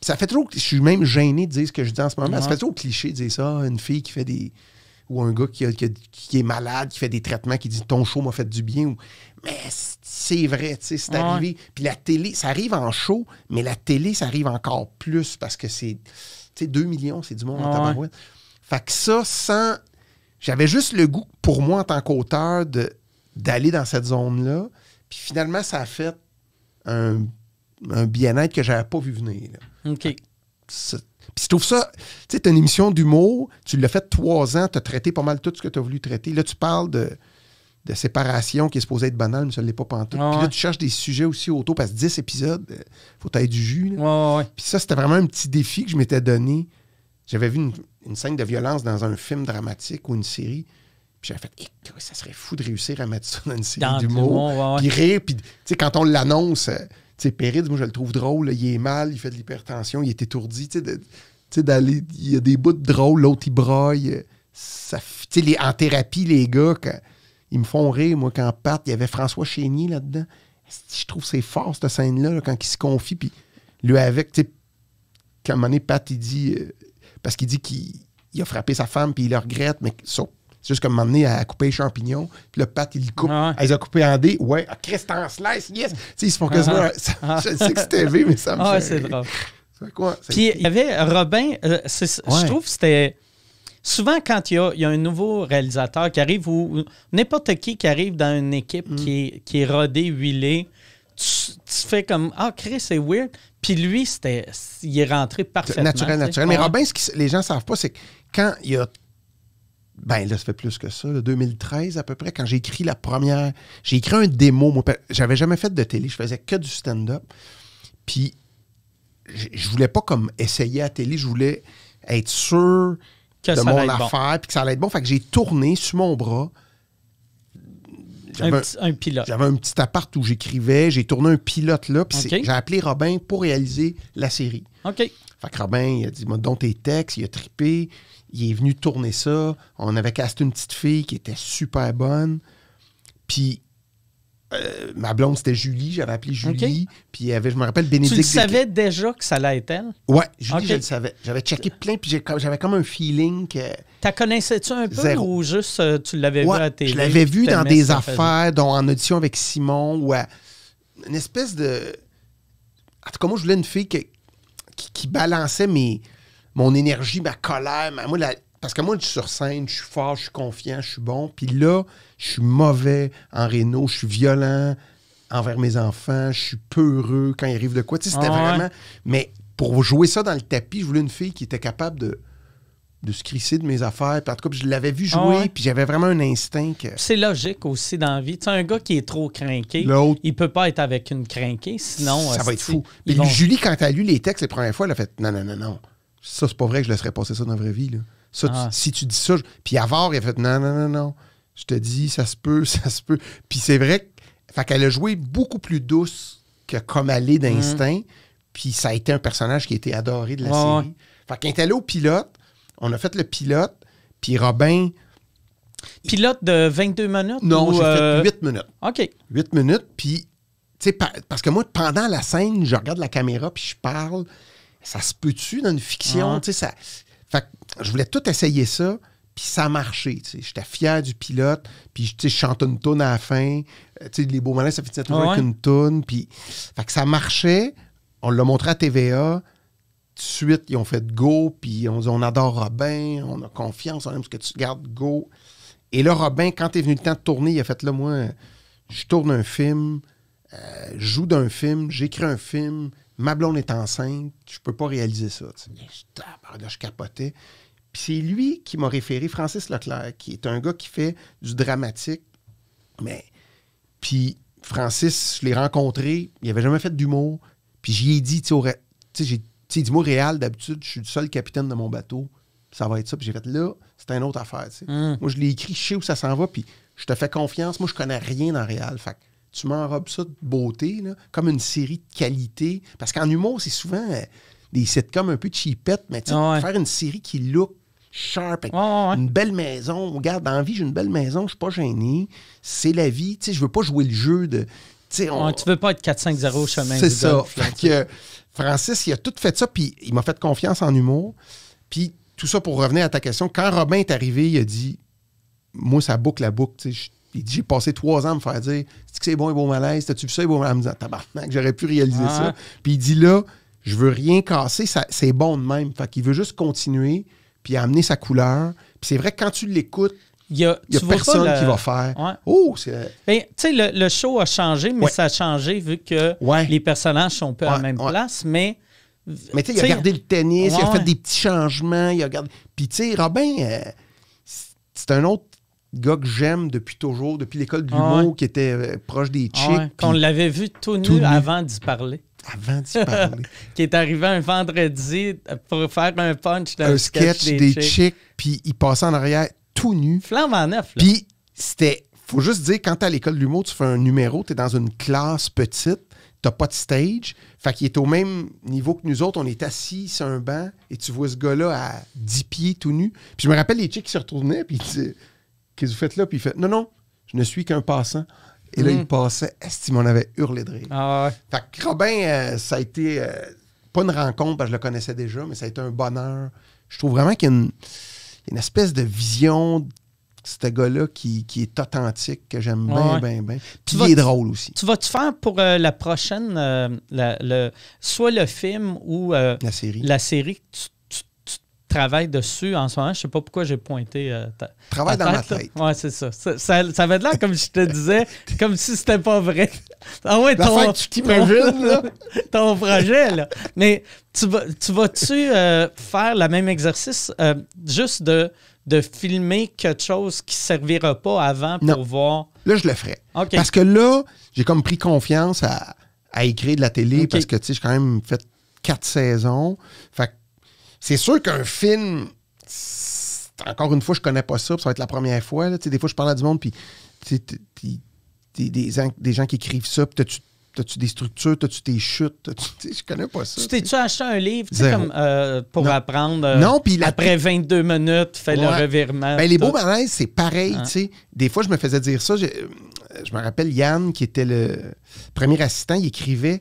Puis ça fait trop. Je suis même gêné de dire ce que je dis en ce moment. Ouais. Ça fait trop cliché de dire ça. Une fille qui fait des. Ou un gars qui, a, qui, a, qui est malade, qui fait des traitements, qui dit ton show m'a fait du bien. Ou... Mais c'est vrai, tu sais, c'est ouais. arrivé. Puis la télé, ça arrive en show, mais la télé, ça arrive encore plus parce que c'est. Tu sais, deux millions, c'est du monde en ouais. tabarouette. Fait que ça, sans. J'avais juste le goût, pour moi, en tant qu'auteur, d'aller dans cette zone-là. Puis finalement, ça a fait un, un bien-être que j'avais pas vu venir. Là. OK. Fait, puis je trouve ça, tu sais, t'as une émission d'humour, tu l'as fait trois ans, t'as traité pas mal tout ce que t'as voulu traiter. Là, tu parles de, de séparation qui est supposée être banale, mais ça ne l'est pas pantoute. Ah ouais. Puis là, tu cherches des sujets aussi autour, parce que dix épisodes, il faut t'ailler du jus. Là. Ouais, ouais. Puis ça, c'était vraiment un petit défi que je m'étais donné. J'avais vu une, une scène de violence dans un film dramatique ou une série, puis j'avais fait, eh, ça serait fou de réussir à mettre ça dans une série d'humour. Ouais, ouais. Puis rire, puis tu sais, quand on l'annonce... Tu sais, Périz, moi, je le trouve drôle. Là. Il est mal, il fait de l'hypertension, il est étourdi. Tu sais, d'aller... Il y a des bouts de drôle, l'autre, il broille. Ça... Tu sais, les... en thérapie, les gars, quand... ils me font rire, moi, quand Pat, il y avait François Chénier là-dedans. Je trouve que c'est fort, cette scène-là, là, quand il se confie, puis lui avec, tu sais, quand un moment donné, Pat, il dit... Euh... Parce qu'il dit qu'il il a frappé sa femme, puis il le regrette, mais ça... C'est juste comme m'emmener à couper les champignons. Puis le Pat, il le coupe. Ah ouais. Elle les a coupés en dés. Ouais, ah, Christ en slice, yes. Tu sais, ils se font quasiment. Ah ah je sais que c'est T V, mais ça me ah, fait. Ah, c'est drôle. C'est quoi? Puis il y avait Robin, euh, ouais. je trouve que c'était. Souvent, quand il y a, il y a un nouveau réalisateur qui arrive ou n'importe qui qui arrive dans une équipe mm. qui, est, qui est rodée, huilée, tu, tu fais comme ah, Chris, c'est weird. Puis lui, c'était il est rentré parfaitement. Naturel, naturel. Mais ouais. Robin, ce que les gens ne savent pas, c'est que quand il y a. Ben là, ça fait plus que ça. Là, deux mille treize, à peu près, quand j'ai écrit la première... J'ai écrit un démo. Moi, j'avais jamais fait de télé. Je faisais que du stand-up. Puis, je voulais pas comme essayer à télé. Je voulais être sûr que de mon affaire puis que ça allait être bon. Fait que j'ai tourné sur mon bras. Un, un, un pilote. J'avais un petit appart où j'écrivais. J'ai tourné un pilote là. Puis okay. j'ai appelé Robin pour réaliser la série. OK. Fait que Robin, il a dit, moi, donne tes textes. Il a trippé. Il est venu tourner ça. On avait casté une petite fille qui était super bonne. Puis, euh, ma blonde, c'était Julie. J'avais appelé Julie. Okay. Puis, il y avait, je me rappelle, Bénédicte. Tu le savais déjà que ça allait être elle? Oui, Julie, okay. je le savais. J'avais checké plein, puis j'avais comme un feeling que... T'as connaissais-tu un peu zéro. Ou juste euh, tu l'avais ouais, vu à la télé? Je l'avais vu dans des affaires, dont en audition avec Simon, ou à une espèce de... En tout cas, moi, je voulais une fille que... qui... qui balançait mes... Mon énergie, ma colère, ma, moi, la, parce que moi, je suis sur scène, je suis fort, je suis confiant, je suis bon. Puis là, je suis mauvais en réno, je suis violent envers mes enfants, je suis peureux quand il arrive de quoi. Tu sais, c'était ah ouais. vraiment... Mais pour jouer ça dans le tapis, je voulais une fille qui était capable de, de se crisser de mes affaires. Puis en tout cas, je l'avais vu jouer, ah ouais. puis j'avais vraiment un instinct que... C'est logique aussi dans la vie. Tu sais, un gars qui est trop crinqué, il peut pas être avec une crinquée, sinon... Ça va être fou. Mais vont... Julie, quand elle a lu les textes les premières fois, elle a fait « Non, non, non, non. » Ça, c'est pas vrai que je laisserais passer ça dans la vraie vie. Là. Ça, ah. tu, si tu dis ça... Je... Puis Avard, il a fait « Non, non, non, non. Je te dis, ça se peut, ça se peut. » Puis c'est vrai qu'elle a joué beaucoup plus douce que comme elle est d'instinct. Mm. Puis ça a été un personnage qui a été adoré de la ouais, série. Ouais. Fait qu'elle est allée au pilote. On a fait le pilote. Puis Robin... Pilote de vingt-deux minutes? Non, j'ai euh... fait huit minutes. OK. huit minutes. Puis, tu sais, par... parce que moi, pendant la scène, je regarde la caméra puis je parle... Ça se peut-tu dans une fiction? Ah. Tu sais, ça... Fait que je voulais tout essayer ça, puis ça a marché. Tu sais. J'étais fier du pilote, puis tu sais, je chantais une toune à la fin. Euh, tu sais, les beaux malins, ça finissait toujours ah ouais. avec une toune. Puis... Fait que ça marchait. On l'a montré à T V A. Tout de suite, ils ont fait go, puis on dit on adore Robin, on a confiance, on aime ce que tu gardes, go. Et là, Robin, quand est venu le temps de tourner, il a fait là, moi, je tourne un film, euh, je joue d'un film, j'écris un film. Ma blonde est enceinte, je peux pas réaliser ça. Tu sais. Là, je capotais. Puis c'est lui qui m'a référé, Francis Leclerc, qui est un gars qui fait du dramatique. Mais puis Francis, je l'ai rencontré, il avait jamais fait d'humour. Puis j'y ai dit, tu sais, sais, il dit, moi, Réal, d'habitude, je suis le seul capitaine de mon bateau. Ça va être ça. Puis j'ai fait, là, c'est une autre affaire. Mm. Moi, je l'ai écrit, je sais où ça s'en va, puis je te fais confiance. Moi, je connais rien dans Réal. Fait que tu m'enrobes ça de beauté, là, comme une série de qualité. Parce qu'en humour, c'est souvent euh, des sitcoms un peu cheapettes, mais tu sais, oh, ouais. faire une série qui look sharp, avec oh, oh, ouais. une belle maison. Regarde, dans la vie, j'ai une belle maison, je suis pas gêné. C'est la vie. Tu sais, je veux pas jouer le jeu de... On... Ouais, tu veux pas être quatre cinq zéro au chemin. C'est ça. Golf, fait que, euh, Francis, il a tout fait ça, puis il m'a fait confiance en humour. Puis tout ça pour revenir à ta question, quand Robin est arrivé, il a dit, moi, ça boucle la boucle. Il dit, j'ai passé trois ans à me faire dire, c'est que c'est bon et beau malaise, t'as-tu vu ça et beau malaise? Elle me disait, tabarnak, j'aurais pu réaliser ah. ça. Puis il dit, là, je veux rien casser, c'est bon de même. Fait qu'il veut juste continuer, puis amener sa couleur. Puis c'est vrai que quand tu l'écoutes, il n'y a, y a personne le... qui va faire. Ouais. Oh, c'est. Ben, tu sais, le, le show a changé, mais ouais. ça a changé vu que ouais. les personnages sont pas ouais. à la même ouais. place. Mais, mais tu sais, il a gardé le tennis, ouais, il a fait ouais. des petits changements. Il a gardé... Puis, tu sais, Robin, euh, c'est un autre gars que j'aime depuis toujours, depuis l'école de l'humour, ouais. qui était euh, proche des chicks. Ouais. Qu'on l'avait vu tout nu, tout nu avant d'y parler. Avant d'y parler. Qui est arrivé un vendredi pour faire un punch d'un sketch, sketch des, des chicks. Puis, il passait en arrière. Tout nu. Flambant neuf. Puis, c'était... Faut juste dire, quand t'es à l'école de l'humour, tu fais un numéro, t'es dans une classe petite, t'as pas de stage. Fait qu'il est au même niveau que nous autres. On est assis sur un banc et tu vois ce gars-là à dix pieds tout nu. Puis je me rappelle les chicks qui se retournaient puis ils disaient, qu'est-ce que vous faites là? Puis il fait, non, non, je ne suis qu'un passant. Et là, mm. il passait. Est-ce qu'il m'en avait hurlé de rire? Ah ouais. Fait que Robin, euh, ça a été... Euh, pas une rencontre, parce que je le connaissais déjà, mais ça a été un bonheur. Je trouve vraiment qu'il y a une... une espèce de vision de ce gars-là qui, qui est authentique, que j'aime bien, ouais. bien, bien. Puis il est drôle aussi. Tu vas-tu faire pour euh, la prochaine, euh, la, le, soit le film ou euh, la série, la série que tu, tu, tu travailles dessus en ce moment? Je ne sais pas pourquoi j'ai pointé euh, ta Travaille ta dans tête, ma tête. Oui, c'est ça. Ça, ça. ça avait l'air, comme je te disais, comme si c'était pas vrai. Ah ouais, ton, ton, tu t'imagines, là. Ton projet, là. Mais... Tu vas, tu vas-tu euh, faire le même exercice euh, juste de, de filmer quelque chose qui ne servira pas avant pour non. voir? Là, je le ferai. Okay. Parce que là, j'ai comme pris confiance à, à écrire de la télé okay. parce que, tu sais, j'ai quand même fait quatre saisons. Fait c'est sûr qu'un film, encore une fois, je ne connais pas ça, ça va être la première fois. Là. Des fois, je parle à du monde, puis des, des gens qui écrivent ça, puis tu t'as-tu des structures? T'as-tu des chutes? Je connais pas ça. Tu t'es-tu acheté un livre comme, euh, pour non. apprendre euh, non, la après vingt-deux minutes, fais ouais. le revirement? Ben, les beaux malaises, c'est pareil. Ah. Des fois, je me faisais dire ça. Je, je me rappelle Yann, qui était le premier assistant, il écrivait,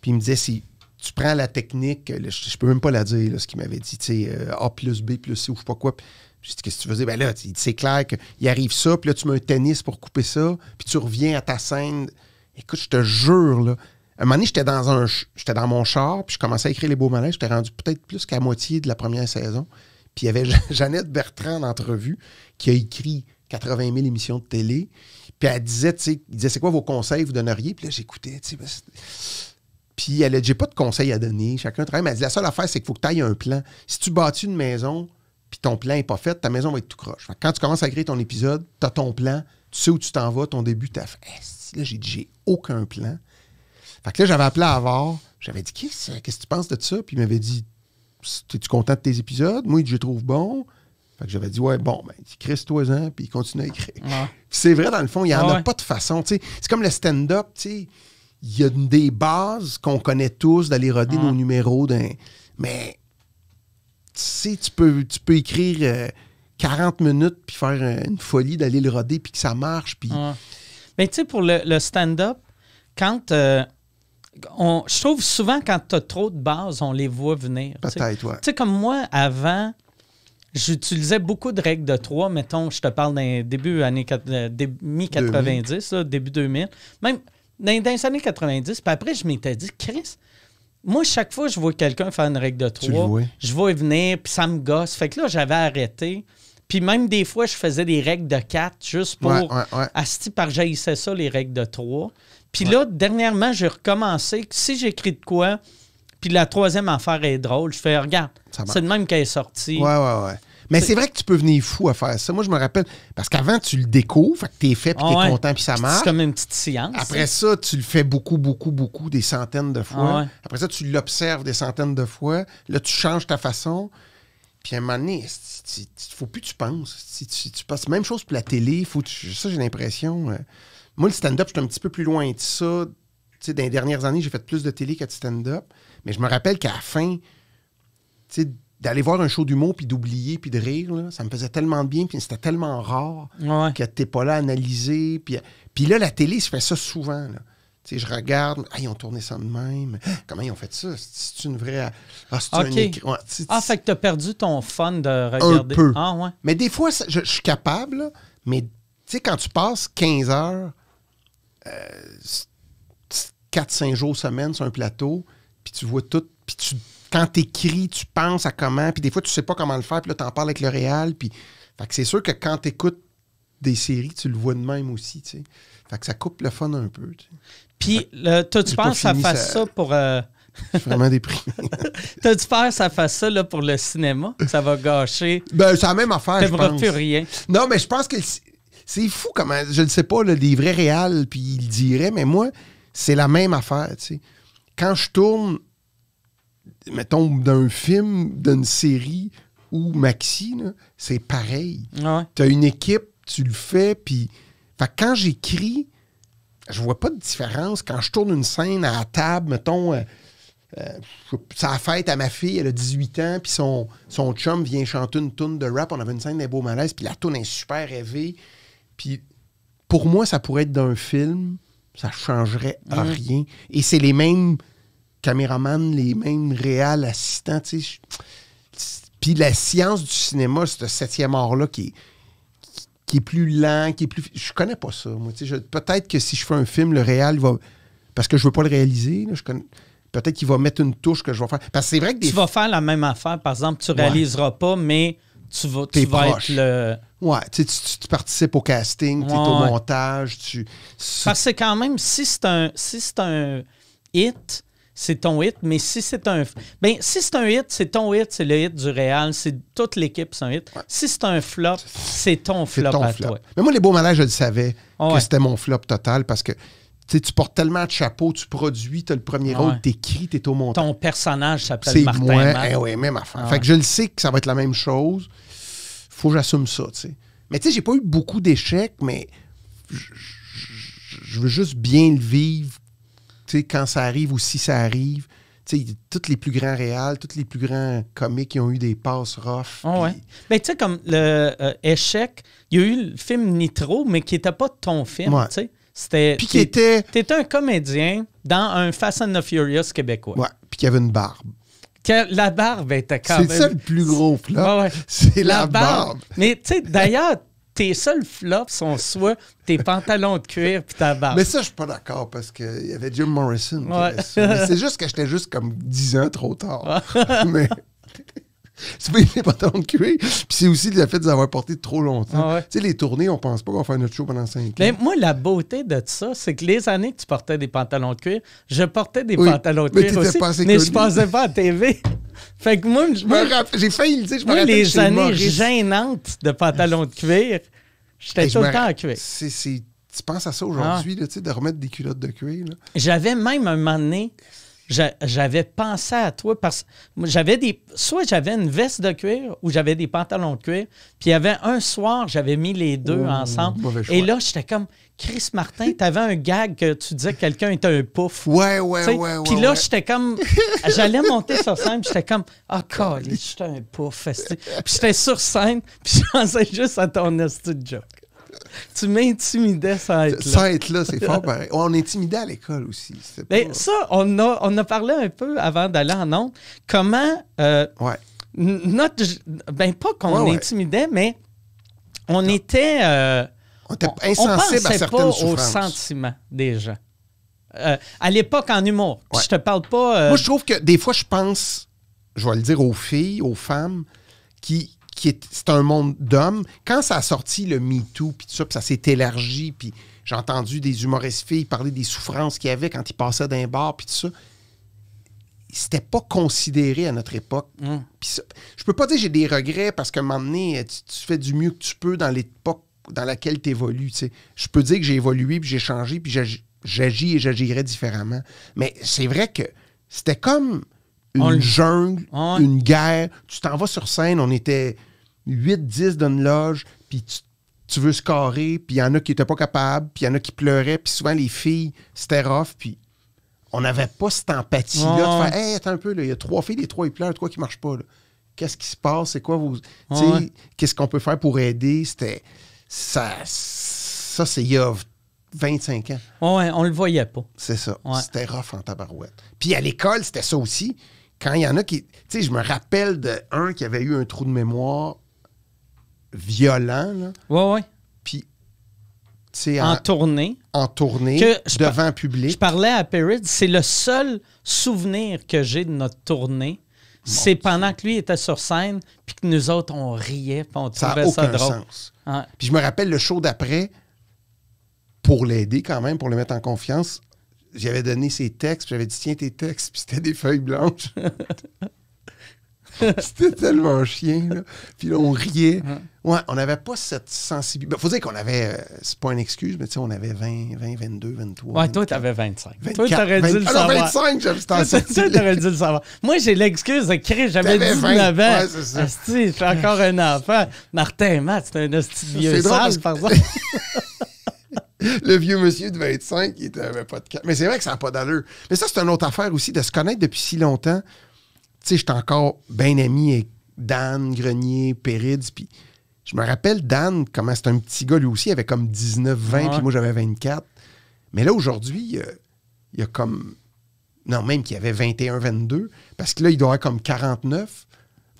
puis il me disait, si tu prends la technique, là, je, je peux même pas la dire, là, ce qu'il m'avait dit, euh, A plus B plus C ou je sais pas quoi. J'ai dit, qu'est-ce que tu faisais? Ben là, c'est clair qu'il arrive ça, puis là, tu mets un tennis pour couper ça, puis tu reviens à ta scène... Écoute, je te jure, là, un moment donné, j'étais dans, un, j'étais dans mon char, puis je commençais à écrire les beaux malaises. J'étais rendu peut-être plus qu'à moitié de la première saison. Puis il y avait Jeannette Bertrand d'entrevue qui a écrit quatre-vingt mille émissions de télé. Puis elle disait, tu sais, il disait, c'est quoi vos conseils, vous donneriez? Puis là, j'écoutais, tu sais. Ben, puis elle a dit, j'ai pas de conseils à donner. Chacun travaille. Mais elle dit, la seule affaire, c'est qu'il faut que tu ailles un plan. Si tu bâtis une maison, puis ton plan n'est pas fait, ta maison va être tout croche. Quand tu commences à créer ton épisode, tu as ton plan, tu sais où tu t'en vas, ton début, tu as fait. Là, j'ai dit, j'ai aucun plan. Fait que là, j'avais appelé à Avard. J'avais dit, qu'est-ce que tu penses de ça? Puis il m'avait dit, es-tu content de tes épisodes? Moi, je les trouve bons. Fait que j'avais dit, ouais, bon, ben, crisse-toi-en, puis il continue à écrire. Ah. C'est vrai, dans le fond, il n'y en ah, a ouais. pas de façon. C'est comme le stand-up, tu sais. Il y a des bases qu'on connaît tous d'aller roder ah. nos numéros. Mais, tu sais, tu peux, tu peux écrire euh, quarante minutes, puis faire euh, une folie d'aller le roder, puis que ça marche, puis... Ah. Mais tu sais, pour le, le stand-up, quand euh, on, je trouve souvent quand tu as trop de bases, on les voit venir. Peut-être, ouais. Tu sais, comme moi, avant, j'utilisais beaucoup de règles de trois. Mettons, je te parle d'un début années mi quatre-vingt-dix, là, début deux mille. Même dans, dans les années quatre-vingt-dix. Puis après, je m'étais dit, Chris, moi, chaque fois que je vois quelqu'un faire une règle de trois, je vois venir, puis ça me gosse. Fait que là, j'avais arrêté. Puis même des fois, je faisais des règles de quatre juste pour... Ouais, ouais, ouais. Asti, par jaillissait ça, les règles de trois. Puis ouais. là, dernièrement, j'ai recommencé. Si j'écris de quoi, puis la troisième affaire est drôle, je fais, regarde, c'est de même qu'elle est sortie. Ouais, ouais, ouais. Mais c'est vrai que tu peux venir fou à faire ça. Moi, je me rappelle, parce qu'avant, tu le découvres, fait que t'es fait, puis t'es ah ouais. content, puis ça marche. C'est comme une petite science. Après ça, ça tu le fais beaucoup, beaucoup, beaucoup, des centaines de fois. Ah ouais. Après ça, tu l'observes des centaines de fois. Là, tu changes ta façon. Puis à un moment donné, il faut plus que tu penses. Si tu, tu passes même chose pour la télé. Faut tu, ça, j'ai l'impression. Euh, moi, le stand-up, j'étais un petit peu plus loin de ça. T'sais, dans les dernières années, j'ai fait plus de télé qu'à de stand-up. Mais je me rappelle qu'à la fin, d'aller voir un show d'humour, puis d'oublier, puis de rire, là, ça me faisait tellement de bien, puis c'était tellement rare ouais. que t'es pas là à analyser. Puis, puis là, la télé, je fais ça souvent. Là. T'sais, je regarde, ah, ils ont tourné ça de même. Comment ils ont fait ça? C'est une vraie... Ah, c'est okay. un... ouais, ah fait que t'as perdu ton fun de regarder. Un peu. Ah, ouais. Mais des fois, ça, je, je suis capable, là, mais quand tu passes quinze heures, euh, quatre cinq jours semaine sur un plateau, puis tu vois tout, puis tu... Quand t'écris, tu penses à comment, puis des fois, tu sais pas comment le faire, puis là, t'en parles avec le réel, puis... Fait que c'est sûr que quand t'écoutes des séries, tu le vois de même aussi, tu sais. Fait que ça coupe le fun un peu, tu sais. Puis, toi, tu penses que ça fasse ça pour... Euh... Je suis vraiment déprimé. T'as dû faire ça fasse ça là, pour le cinéma? Ça va gâcher? Ben, c'est la même affaire, je pense. T'aimeras plus rien. Non, mais je pense que... C'est fou comment... Je ne sais pas, là, des vrais réels, puis ils le diraient, mais moi, c'est la même affaire, tu sais. Quand je tourne... mettons, d'un film, d'une série ou maxi, c'est pareil. Ouais. Tu as une équipe, tu le fais, puis... Fait que quand j'écris, je vois pas de différence. Quand je tourne une scène à la table, mettons, euh, euh, sa fête à ma fille, elle a dix-huit ans, puis son, son chum vient chanter une toune de rap, on avait une scène des beaux malaises, puis la toune est super rêvée. Puis pour moi, ça pourrait être d'un film, ça changerait à mmh. rien. Et c'est les mêmes... caméraman, les mêmes réels assistants, tu sais. Puis la science du cinéma, ce septième art-là qui est, qui, qui est plus lent, qui est plus... Je connais pas ça, moi, tu sais. Peut-être que si je fais un film, le réel va... Parce que je veux pas le réaliser, là, je connais... Peut-être qu'il va mettre une touche que je vais faire. Parce que c'est vrai que des... Tu vas faire la même affaire, par exemple, tu réaliseras ouais. pas, mais tu vas, tu vas être le... Ouais, tu, sais, tu, tu, tu participes au casting, ouais, tu es au ouais. montage, tu... Parce que quand même, si c'est un, si c'est un hit... C'est ton hit, mais si c'est un... Ben, si c'est un hit, c'est ton hit, c'est le hit du réal, c'est toute l'équipe, c'est un hit. Ouais. Si c'est un flop, c'est ton flop ton à flop. Toi. Mais moi, les beaux malaises, je le savais oh, que ouais. c'était mon flop total parce que tu portes tellement de chapeaux, tu produis, tu as le premier rôle, ouais. t'écris, t'es au montage. Ton personnage s'appelle Martin. C'est moi, eh ouais, même affaire. Ah, fait que je le sais que ça va être la même chose. Faut que j'assume ça, tu sais. Mais tu sais, j'ai pas eu beaucoup d'échecs, mais je, je, je veux juste bien le vivre. T'sais, quand ça arrive ou si ça arrive, tous les plus grands réals, tous les plus grands comiques qui ont eu des passes rough. Oh ouais. pis... ben, tu sais, comme le euh, échec, il y a eu le film Nitro, mais qui n'était pas ton film. Ouais. C'était. Puis qui était. T'étais un comédien dans un Fast and the Furious québécois. Ouais, puis qui avait une barbe. Que la barbe était quand même. C'est ça le plus gros flop. Ah ouais. C'est la, la barbe. barbe. Mais tu sais, d'ailleurs. Tes seuls flops sont soit tes pantalons de cuir puis ta barbe. Mais ça, je suis pas d'accord parce qu'il y avait Jim Morrison. Ouais. C'est juste que j'étais juste comme dix ans trop tard. Mais c'est pas les pantalons de cuir. Puis c'est aussi le fait de les avoir portés trop longtemps. Ouais. Tu sais, les tournées, on pense pas qu'on va faire notre show pendant cinq ans. Mais moi, la beauté de ça, c'est que les années que tu portais des pantalons de cuir, je portais des oui, pantalons de cuir aussi, mais je passais pas à T V. Fait que moi, j'ai failli le dire. Je moi, me rappelle les années gênantes de pantalons de cuir, j'étais tout le temps en cuir. C'est, c'est, tu penses à ça aujourd'hui, ah. de remettre des culottes de cuir? J'avais même un moment donné, j'avais pensé à toi parce que j'avais des. Soit j'avais une veste de cuir ou j'avais des pantalons de cuir. Puis il y avait un soir, j'avais mis les deux oh, ensemble. Et là, j'étais comme. Chris Martin, t'avais un gag que tu disais que quelqu'un était un pouf. Ouais, ouais, t'sais? ouais. Puis ouais, là, ouais. j'étais comme... J'allais monter sur scène, j'étais comme... Ah, oh, calé, j'étais un pouf. Puis j'étais sur scène, puis je pensais juste à ton esti de joke. Tu m'intimidais sans être là. Sans être là, c'est fort pareil. On intimidait à l'école aussi. Pas... Et ça, on a, on a parlé un peu avant d'aller en ondes. Comment... Euh, ouais. Notre... Ben, pas qu'on ouais, ouais. intimidait, mais on non. était... Euh, On était insensible on à certaines pas souffrances. Aux sentiments des gens. Euh, à l'époque, en humour. Ouais. Je te parle pas... Euh... Moi, je trouve que des fois, je pense, je vais le dire aux filles, aux femmes, qui, qui est, c'est un monde d'hommes. Quand ça a sorti le Me Too, puis tout ça, puis ça s'est élargi, puis j'ai entendu des humoristes filles parler des souffrances qu'il y avait quand ils passaient d'un bar, puis tout ça. c'était pas considéré à notre époque. Mm. Ça, je peux pas dire que j'ai des regrets parce que m'emmener, tu, tu fais du mieux que tu peux dans l'époque dans laquelle tu évolues. Tu sais. Je peux dire que j'ai évolué, puis j'ai changé, puis j'agis et j'agirai différemment. Mais c'est vrai que c'était comme une on... jungle, on... une guerre. Tu t'en vas sur scène, on était huit dix dans une loge, puis tu tu veux se carrer, puis il y en a qui n'étaient pas capables, puis il y en a qui pleuraient, puis souvent les filles, c'était rough, puis on n'avait pas cette empathie-là, oh. de faire « Hey, attends un peu, il y a trois filles, les trois, ils pleurent, quoi qui ne marche pas, qu'est-ce qui se passe, c'est quoi vous... Oh. Qu'est-ce qu'on peut faire pour aider? » C'était ça, ça c'est il y a vingt-cinq ans. Oh, ouais, on le voyait pas. C'est ça, ouais. C'était rough en tabarouette. Puis à l'école, c'était ça aussi, quand il y en a qui... Tu sais, je me rappelle d'un qui avait eu un trou de mémoire violent, là. Ouais, ouais. Puis, tu sais, en, en tournée. En tournée, que devant public. Je parlais à Périz, c'est le seul souvenir que j'ai de notre tournée. C'est pendant que lui était sur scène, puis que nous autres, on riait, puis on trouvait ça, ça drôle. Sens. Ouais. Puis je me rappelle le show d'après, pour l'aider quand même, pour le mettre en confiance, j'avais donné ses textes, j'avais dit, tiens tes textes, puis c'était des feuilles blanches. C'était tellement chien, là. Puis là, on riait. Ouais, on n'avait pas cette sensibilité. Il faut dire qu'on avait... Euh, c'est pas une excuse, mais tu sais, on avait vingt, vingt, vingt-deux, vingt-trois. Ouais, toi, t'avais vingt-cinq. vingt-quatre, toi, t'aurais dû le savoir. Ah non, vingt-cinq, j'avais t'aurais dû le savoir. Moi, j'ai l'excuse de créer. J'avais dix-neuf ans. Ouais, c'est ça. Asti, je suis encore un enfant. Martin Matt, c'est un hostie vieux sale, par exemple. Le vieux monsieur de vingt-cinq, il n'avait pas de... Mais c'est vrai que ça n'a pas d'allure. Mais ça, c'est une autre affaire aussi, de se connaître depuis si longtemps. Tu sais, j'étais encore bien ami avec Dan, Grenier, Périz, puis je me rappelle Dan, comment c'était un petit gars, lui aussi, il avait comme dix-neuf, vingt, puis moi j'avais vingt-quatre. Mais là, aujourd'hui, euh, il y a comme... Non, même qu'il y avait vingt et un, vingt-deux, parce que là, il doit avoir comme quarante-neuf.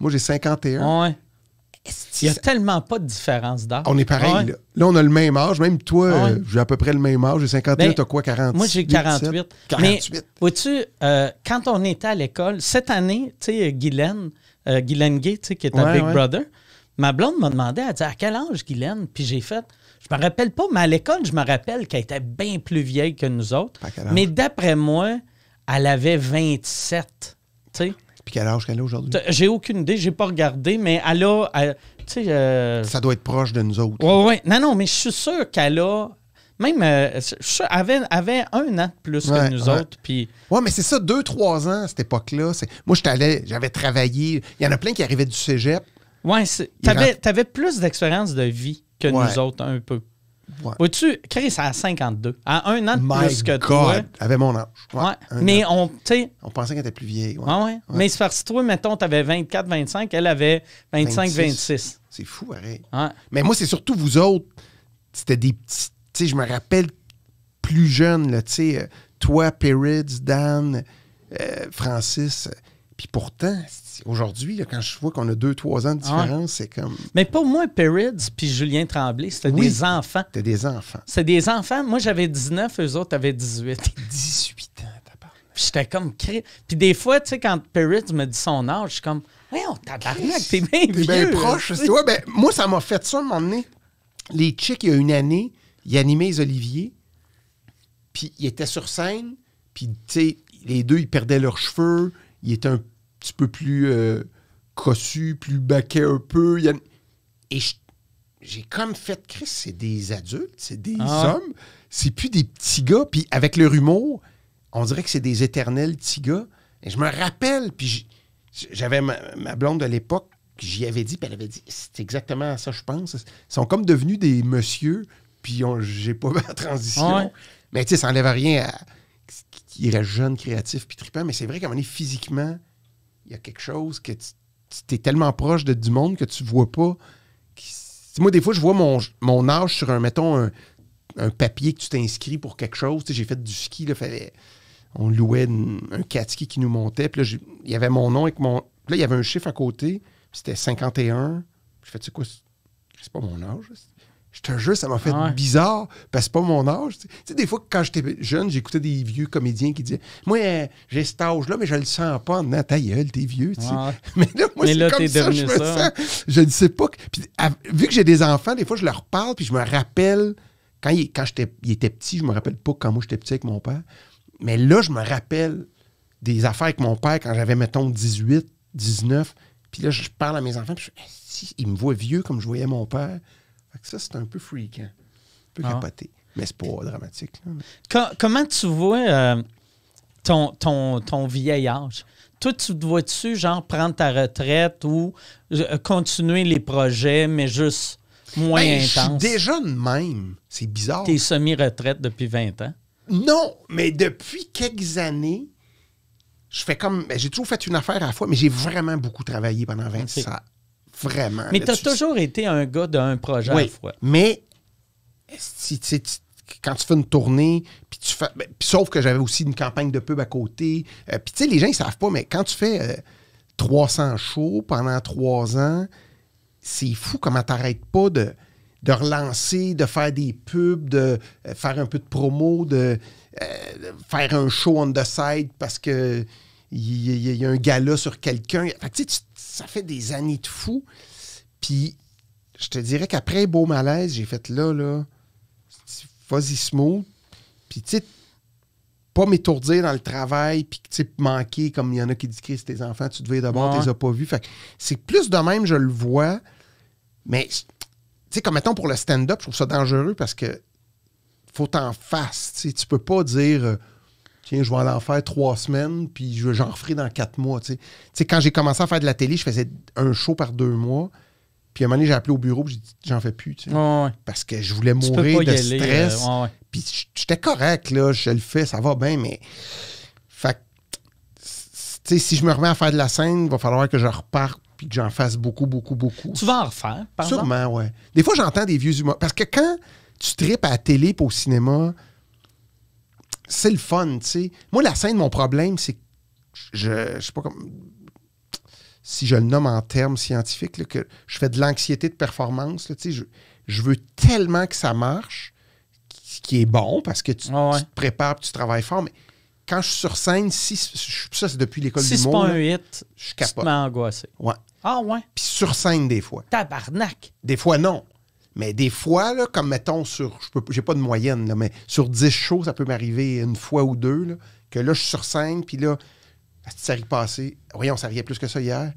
Moi, j'ai cinquante et un. Ouais. Il n'y a tellement pas de différence d'âge. On est pareil, ouais. là. Là, on a le même âge. Même toi, ouais. euh, j'ai à peu près le même âge. J'ai cinquante et un, ben, t'as quoi, quarante-huit? Moi, j'ai quarante-huit. quarante-huit. Vois-tu, euh, quand on était à l'école, cette année, tu sais, Guylaine, euh, Guylaine Gay, tu sais, qui est ouais, à Big ouais. Brother, ma blonde m'a demandé, elle dit, à quel âge, Guylaine? Puis j'ai fait, je me rappelle pas, mais à l'école, je me rappelle qu'elle était bien plus vieille que nous autres. Mais d'après moi, elle avait vingt-sept, tu sais. Puis quel âge qu'elle a aujourd'hui? J'ai aucune idée, j'ai pas regardé, mais elle a... Elle, euh... Ça doit être proche de nous autres. Oui, oui. Non, non, mais je suis sûr qu'elle a... Même, euh, je suis sûr, elle avait, avait un an de plus ouais, que nous ouais. autres. Puis... Oui, mais c'est ça, deux, trois ans à cette époque-là. Moi, j'avais travaillé. Il y en a plein qui arrivaient du cégep. Oui, t'avais rentrent... plus d'expérience de vie que ouais. nous autres, un peu. Ouais. Au-dessus, Chris, à cinquante-deux. À un an de My plus que God. Toi. Avait mon âge. Ouais, ouais. Mais an. on, on pensait qu'elle était plus vieille. Ouais. Ouais, ouais. Ouais. Mais c'est parce que toi, mettons, tu avais vingt-quatre, vingt-cinq, elle avait vingt-cinq, vingt-six. C'est fou, pareil. Ouais. Mais moi, c'est surtout vous autres. C'était des petits. Tu sais, je me rappelle plus jeune, là, tu sais, toi, Périz, Dan, euh, Francis. Puis pourtant, aujourd'hui, quand je vois qu'on a deux, trois ans de différence, ah. c'est comme... Mais pour moi, Périz puis Julien Tremblay, c'était oui, des enfants. C'était des enfants. C'était des enfants. Moi, j'avais dix-neuf, eux autres avaient dix-huit. dix-huit ans, t'as parlé. Puis j'étais comme... Puis des fois, tu sais, quand Périz me dit son âge, je suis comme... Ouais, on tabarnak, t'es bien vieux. T'es bien proche. Ouais, ben, moi, ça m'a fait ça, à un moment donné. Les Chicks, il y a une année, ils animaient les Oliviers, puis ils étaient sur scène, puis, tu sais, les deux, ils perdaient leurs cheveux... Il était un petit peu plus euh, cossu, plus baquet un peu. Il a... Et j'ai comme fait, Chris, c'est des adultes, c'est des ah. hommes, c'est plus des petits gars. Puis avec leur humour, on dirait que c'est des éternels petits gars. Et je me rappelle, puis j'avais ma, ma blonde de l'époque, j'y avais dit, puis elle avait dit, c'est exactement ça, je pense. Ils sont comme devenus des messieurs, puis j'ai pas vu la transition. Ouais. Mais tu sais, ça n'enlève rien à... Il reste jeune, créatif, puis trippant, mais c'est vrai qu'à un moment donné, physiquement, il y a quelque chose que tu es tellement proche de, du monde que tu vois pas. Qui, moi, des fois, je vois mon, mon âge sur un, mettons, un, un papier que tu t'inscris pour quelque chose. J'ai fait du ski, là, fallait, on louait une, un cat-ski qui nous montait, puis là, il y avait mon nom avec mon... Là, il y avait un chiffre à côté, c'était cinquante et un. J'ai fait, tu sais quoi, c'est pas mon âge, là. Je te jure, ça m'a fait ouais. bizarre, parce que c'est pas mon âge. Tu sais, des fois, quand j'étais jeune, j'écoutais des vieux comédiens qui disaient « Moi, euh, j'ai cet âge-là, mais je le sens pas. » Non, ta gueule, t'es vieux. Tu sais. ouais. Mais là, moi, c'est comme ça, je me ça. sens. Je ne sais pas. Que... Puis, à... Vu que j'ai des enfants, des fois, je leur parle, puis je me rappelle, quand il, quand il était petit, je me rappelle pas quand moi, j'étais petit avec mon père, mais là, je me rappelle des affaires avec mon père quand j'avais, mettons, dix-huit, dix-neuf. Puis là, je parle à mes enfants, puis je suis, il me voit vieux comme je voyais mon père. Fait que ça, c'est un peu freakant, hein? Un peu ah. capoté. Mais c'est pas dramatique. Là. Comment tu vois euh, ton, ton, ton vieil âge? Toi, tu te vois-tu, genre, prendre ta retraite ou euh, continuer les projets, mais juste moins ben, intense? Je suis déjà de même. C'est bizarre. T'es semi-retraite depuis vingt ans? Non, mais depuis quelques années, je fais comme... Ben, j'ai toujours fait une affaire à la fois, mais j'ai vraiment beaucoup travaillé pendant vingt-six ans. Okay. Vraiment. Mais t'as toujours été un gars d'un projet oui, à la fois. Mais... Si, tu sais, tu, quand tu fais une tournée, puis tu fais, ben, pis sauf que j'avais aussi une campagne de pub à côté. Euh, puis tu sais, les gens, ils savent pas, mais quand tu fais euh, trois cents shows pendant trois ans, c'est fou comment t'arrêtes pas de, de relancer, de faire des pubs, de euh, faire un peu de promo, de, euh, de faire un show on the side parce que il y, y, y a un gala sur quelqu'un. Tu sais, ça fait des années de fou. Puis je te dirais qu'après Beau Malaise, j'ai fait là, là... vas-y smooth, puis tu sais, pas m'étourdir dans le travail, puis tu sais, manquer, comme il y en a qui disent, Chris, tes enfants, tu te devais d'abord, tu les as pas vus. Fait c'est plus de même, je le vois, mais tu sais, comme mettons pour le stand-up, je trouve ça dangereux parce que faut t'en face, tu sais, tu peux pas dire, tiens, je vais en faire trois semaines, puis j'en referai dans quatre mois, tu sais. Tu sais, quand j'ai commencé à faire de la télé, je faisais un show par deux mois. Puis à un moment donné, j'ai appelé au bureau et j'ai dit, j'en fais plus. Tu sais, ouais, ouais. Parce que je voulais mourir de aller, stress. Euh, ouais, ouais. Puis j'étais correct, là, je le fais, ça va bien, mais. Fait que, tu sais, si je me remets à faire de la scène, il va falloir que je reparte puis que j'en fasse beaucoup, beaucoup, beaucoup. Tu vas en refaire, par exemple? Sûrement, ouais. Des fois, j'entends des vieux humains. Parce que quand tu tripes à la télé et au cinéma, c'est le fun, tu sais. Moi, la scène, mon problème, c'est que je, je sais pas comment. Si je le nomme en termes scientifiques, là, que je fais de l'anxiété de performance, là, je, je veux tellement que ça marche, ce qui est bon, parce que tu, oh ouais. tu te prépares, tu travailles fort, mais quand je suis sur scène, si ça, c'est depuis l'école si du monde. Si c'est pas un hit, je suis capable. Tu te mets angoissé. Ouais. Ah ouais? Puis sur scène, des fois. Tabarnak! Des fois, non. Mais des fois, là, comme mettons sur... J'ai pas de moyenne, là, mais sur dix shows, ça peut m'arriver une fois ou deux, là, que là, je suis sur scène, puis là... Ça arrive passé. Oui, on s'arrivait plus que ça hier.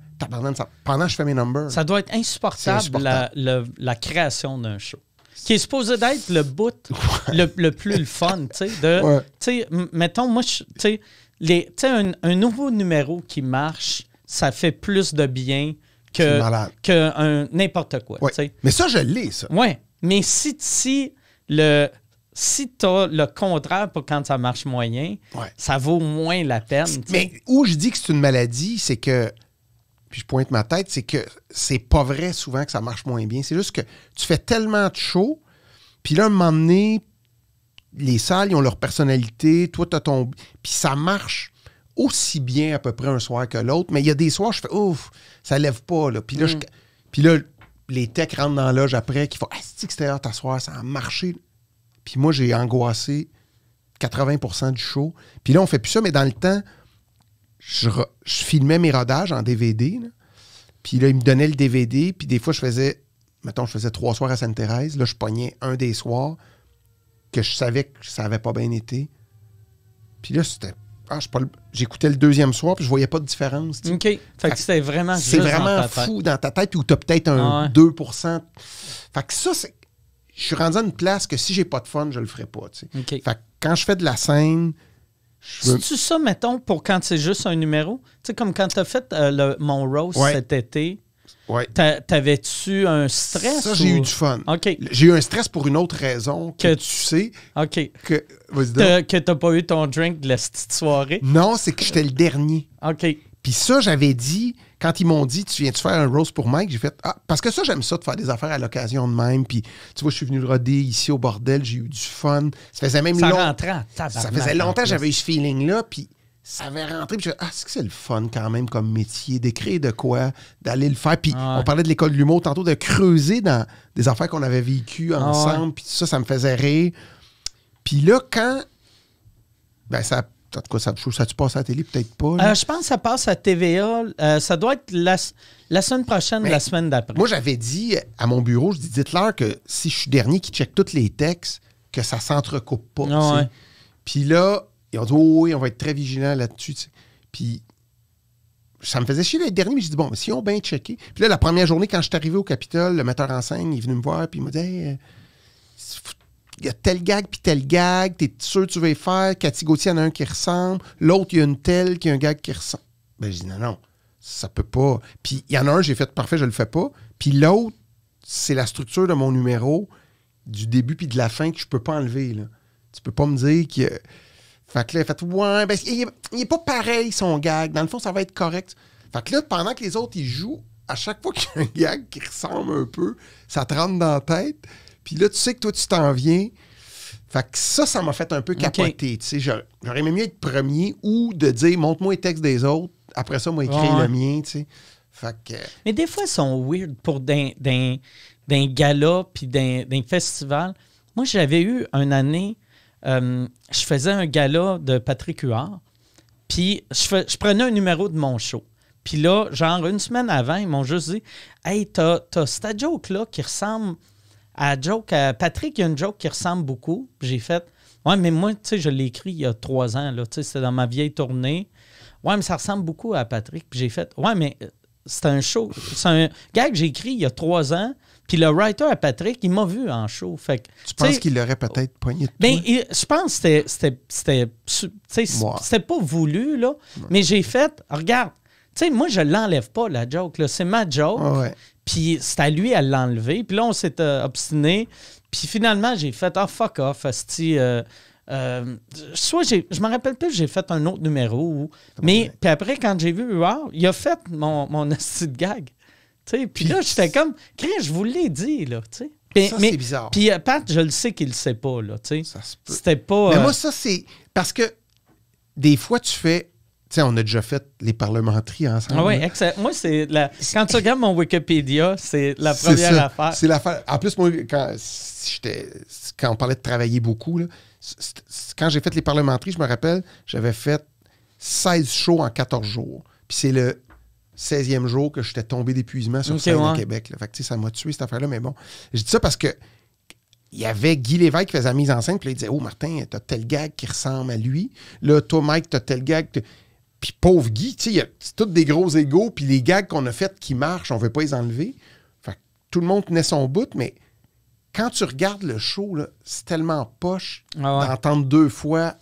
Pendant que je fais mes numbers. Ça doit être insupportable, insupportable. La, la, la création d'un show. Qui est supposé d'être le bout ouais. le, le plus le fun. T'sais, de, ouais. t'sais, mettons, moi, t'sais, les, t'sais, un, un nouveau numéro qui marche, ça fait plus de bien que, que n'importe quoi. Ouais. T'sais. Mais ça, je l'ai, ça. Oui, mais si, si le... Si tu as le contraire pour quand ça marche moyen, ouais. ça vaut moins la peine. T'sais. Mais où je dis que c'est une maladie, c'est que, puis je pointe ma tête, c'est que c'est pas vrai souvent que ça marche moins bien. C'est juste que tu fais tellement de shows, puis là, à un moment donné, les salles, ils ont leur personnalité, toi, tu as ton... Puis ça marche aussi bien à peu près un soir que l'autre, mais il y a des soirs, je fais « Ouf, ça lève pas, là. » Puis là, mm. je... puis là, les techs rentrent dans la loge après, qui font « Ah, c'est extérieur, t'asseoir, ça a marché. » Puis moi, j'ai angoissé quatre-vingts pour cent du show. Puis là, on fait plus ça, mais dans le temps, je, re, je filmais mes rodages en D V D. Là. Puis là, ils me donnaient le D V D. Puis des fois, je faisais, mettons, je faisais trois soirs à Sainte-Thérèse. Là, je pognais un des soirs que je savais que ça n'avait pas bien été. Puis là, c'était... Ah, j'écoutais le deuxième soir, puis je voyais pas de différence. T'sais. OK. Fait, fait que c'était vraiment juste dans ta tête. C'est vraiment fou dans ta tête, puis où tu as peut-être un ah ouais. deux pour cent. Fait que ça, c'est... Je suis rendu à une place que si j'ai pas de fun, je le ferai pas. Tu sais. Okay. Fait que quand je fais de la scène... Je... C'est-tu ça, mettons, pour quand c'est juste un numéro? Tu sais, comme quand t'as fait euh, le, mon roast ouais. cet été, ouais. t'avais-tu un stress? Ça, ou... j'ai eu du fun. Okay. J'ai eu un stress pour une autre raison que, que tu sais. OK. Que, que t'as pas eu ton drink de la petite soirée? Non, c'est que j'étais le dernier. OK. Puis ça, j'avais dit... Quand ils m'ont dit, tu viens-tu faire un roast pour Mike? J'ai fait, ah, parce que ça, j'aime ça de faire des affaires à l'occasion de même. Puis, tu vois, je suis venu le roder ici au bordel, j'ai eu du fun. Ça faisait même ça long... rentrait, ça, ça faisait longtemps que j'avais eu ce feeling-là. Puis, ça avait rentré. Puis, je fais, ah, c'est que c'est le fun quand même comme métier, d'écrire de quoi, d'aller le faire. Puis, ah ouais. on parlait de l'école de l'humour tantôt, de creuser dans des affaires qu'on avait vécues ensemble. Ah ouais. Puis, ça, ça me faisait rire. Puis là, quand. Ben, ça. En tout cas, ça, ça tu passes à la télé, peut-être pas. Euh, je pense que ça passe à T V A. Euh, ça doit être la, la semaine prochaine, mais la semaine d'après. Moi, j'avais dit à mon bureau, je dis, dites-leur que si je suis dernier qui check tous les textes, que ça s'entrecoupe pas. Oh, ouais. Puis là, ils ont dit, oh, oui, on va être très vigilant là-dessus. Puis ça me faisait chier les derniers, mais j'ai dit, bon, si on bien checké. Puis là, la première journée, quand je suis arrivé au Capitole, le metteur en scène, il est venu me voir, puis il m'a dit, hey, il y a tel gag, puis tel gag, t'es sûr que tu veux les faire? Cathy Gauthier en a un qui ressemble, l'autre, il y a une telle qui a un gag qui ressemble. Ben, j'ai dit, non, non, ça peut pas. Puis il y en a un, j'ai fait, parfait, je le fais pas. Puis l'autre, c'est la structure de mon numéro, du début puis de la fin, que je peux pas enlever, là. Tu peux pas me dire que. Fait que là, il a fait « Ouais, ben, il est, il est pas pareil, son gag. Dans le fond, ça va être correct. » Fait que là, pendant que les autres, ils jouent, à chaque fois qu'il y a un gag qui ressemble un peu, ça te rentre dans la tête. Puis là, tu sais que toi, tu t'en viens. Fait que ça, ça m'a fait un peu capoter. Okay. Tu sais, j'aurais aimé mieux être premier ou de dire « Montre-moi les textes des autres. » Après ça, moi, écris ouais. le mien, tu sais. Fait que... Mais des fois, ils sont weird pour d'un, d'un, d'un gala puis d'un, d'un festival. Moi, j'avais eu une année... Euh, je faisais un gala de Patrick Huard, puis je, je prenais un numéro de mon show. Puis là, genre une semaine avant, ils m'ont juste dit « Hey, t'as, t'as cette joke-là qui ressemble à la joke à Patrick, il y a une joke qui ressemble beaucoup. » J'ai fait « Ouais, mais moi, tu sais, je l'ai écrit il y a trois ans, là, tu sais, c'était dans ma vieille tournée. Ouais, mais ça ressemble beaucoup à Patrick. » Puis j'ai fait « Ouais, mais c'est un show, c'est un gars que j'ai écrit il y a trois ans. » Puis le writer à Patrick, il m'a vu en show. Fait que, tu penses qu'il l'aurait peut-être poigné de ben, il, je pense que c'était, c'était, c'était, wow. c'était pas voulu, là. Ouais. Mais j'ai fait, regarde, tu sais, moi, je l'enlève pas, la joke, là. C'est ma joke. Oh, ouais. Puis c'est à lui à l'enlever. Puis là, on s'est euh, obstiné. Puis finalement, j'ai fait, ah, oh, fuck off, asti, euh, euh, soit j'ai, je me rappelle plus, j'ai fait un autre numéro. Ou, mais puis après, quand j'ai vu Huard, il a fait mon, mon asti de gag. Puis, puis là, j'étais comme, je vous l'ai dit, là, tu sais. Ça, mais, c'est bizarre. Puis euh, Pat, je le sais qu'il le sait pas, là, tu sais. Ça se peut. C'était pas... Mais euh... moi, ça, c'est... Parce que des fois, tu fais... Tu sais, on a déjà fait les parlementeries ensemble. Ah oui, excellent. Moi, c'est... La... Quand tu regardes mon Wikipédia, c'est la première c'est affaire. C'est l'affaire. En plus, moi, quand, j'étais... quand on parlait de travailler beaucoup, là, c'est... C'est... quand j'ai fait les parlementeries, je me rappelle, j'avais fait seize shows en quatorze jours. Puis c'est le... seizième jour que j'étais tombé d'épuisement sur okay, scène ouais. au Québec. Là. Fait que, tu sais, ça m'a tué, cette affaire-là. Mais bon, je dis ça parce que il y avait Guy Lévesque qui faisait la mise en scène. Puis là, il disait « Oh, Martin, t'as tel gag qui ressemble à lui. Là, toi, Mike, t'as tel gag. » Puis pauvre Guy, tu sais, c'est tous des gros égos. Puis les gags qu'on a faits qui marchent, on veut pas les enlever. Fait que tout le monde tenait son bout. Mais quand tu regardes le show, là, c'est tellement poche ah ouais. d'entendre deux fois...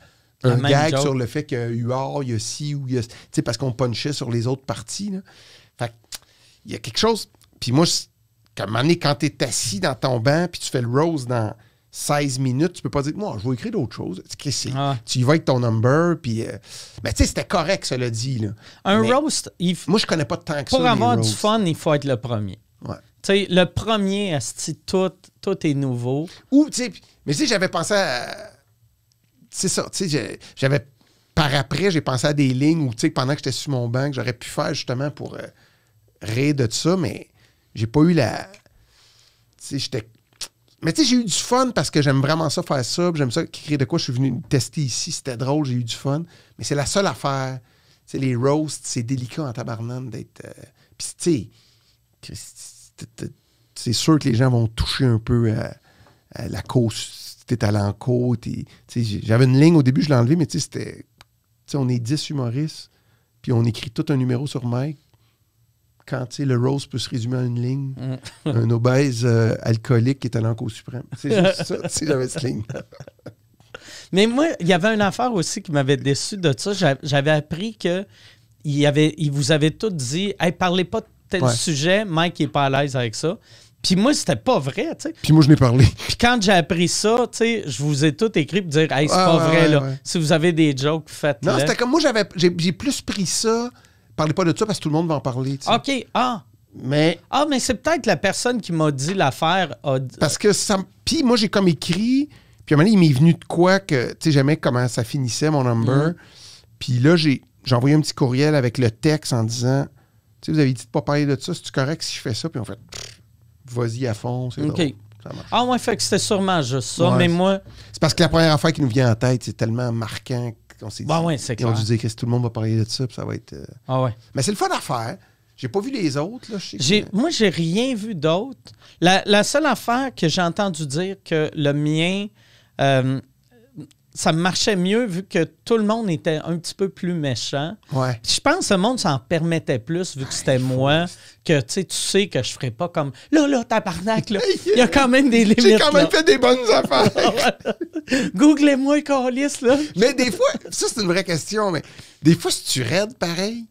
un gag joke. Sur le fait qu'il y a Huard, il y a ci ou il y a... Tu sais, parce qu'on punchait sur les autres parties. Là. Fait il y a quelque chose... Puis moi, à un moment donné, quand t'es assis dans ton banc puis tu fais le rose dans seize minutes, tu peux pas dire « Moi, je vais écrire d'autres choses. » ah. Tu y vas avec ton number, puis... Euh... Mais tu sais, c'était correct, cela dit. Là. Un mais roast... Il f... Moi, je connais pas tant que Pour ça. Pour avoir roasts. Du fun, il faut être le premier. Ouais. Tu sais, le premier, asti, tout, tout est nouveau. Ou, tu sais... Mais tu sais, j'avais pensé à... C'est ça, tu sais, j'avais... Par après, j'ai pensé à des lignes où, tu sais, pendant que j'étais sur mon banc, que j'aurais pu faire justement pour euh, rire de ça, mais j'ai pas eu la... Tu sais, j'étais... Mais tu sais, j'ai eu du fun parce que j'aime vraiment ça, faire ça, j'aime ça, créer de quoi je suis venu tester ici, c'était drôle, j'ai eu du fun, mais c'est la seule affaire. Tu sais, les roasts, c'est délicat en tabarnane d'être... Euh... Puis, tu sais, c'est sûr que les gens vont toucher un peu à, à la cause... T'es allé en côte. J'avais une ligne au début, je l'ai enlevée, mais tu sais, c'était. T'sais, on est dix humoristes, puis on écrit tout un numéro sur Mike. Quand le rose peut se résumer à une ligne, mm. un obèse euh, alcoolique qui est allé en côte suprême. C'est juste ça, j'avais cette ligne. Mais moi, il y avait une affaire aussi qui m'avait déçu de ça. J'avais, j'avais appris que il, avait, il vous avait tous dit hey, parlez pas de tel ouais. sujet, Mike n'est pas à l'aise avec ça. Puis moi, c'était pas vrai, tu sais. Puis moi, je n'ai parlé. Puis quand j'ai appris ça, tu sais, je vous ai tout écrit pour dire « Hey, c'est ah, pas ouais, vrai, ouais, là. Ouais. Si vous avez des jokes, faites-le. » Non, c'était comme moi, j'avais, j'ai, j'ai plus pris ça. Parlez pas de ça parce que tout le monde va en parler, tu sais. OK, ah. Mais... Ah, mais c'est peut-être la personne qui m'a dit l'affaire. A... Parce que ça... Puis moi, j'ai comme écrit. Puis à un moment donné, il m'est venu de quoi que... Tu sais, j'aimais comment ça finissait, mon number. Mm. Puis là, j'ai, j'ai envoyé un petit courriel avec le texte en disant « Tu sais, vous avez dit de pas parler de ça. C'est-tu correct si je fais ça? » Puis on fait... Vas-y à fond, c'est okay. Ça marche. Ah ouais, fait que c'était sûrement juste ça, ouais, mais moi... C'est parce que la première affaire qui nous vient en tête, c'est tellement marquant qu'on s'est dit... Bah ouais, c'est clair. On a dû dire que si tout le monde va parler de ça, puis ça va être... Euh... Ah ouais. Mais c'est le fun à faire. J'ai pas vu les autres, là. J'ai... Que... Moi, j'ai rien vu d'autre. La, la seule affaire que j'ai entendu dire que le mien... Euh, ça marchait mieux vu que tout le monde était un petit peu plus méchant. Ouais. Je pense que le monde s'en permettait plus vu que c'était moi, que tu sais, tu sais que je ferais pas comme là, là, tabarnak, là. Il y a quand même des limites. J'ai quand même là. Fait des bonnes affaires. Googlez-moi, câlisse, là. Mais des fois, ça c'est une vraie question, mais des fois, si tu raides pareil,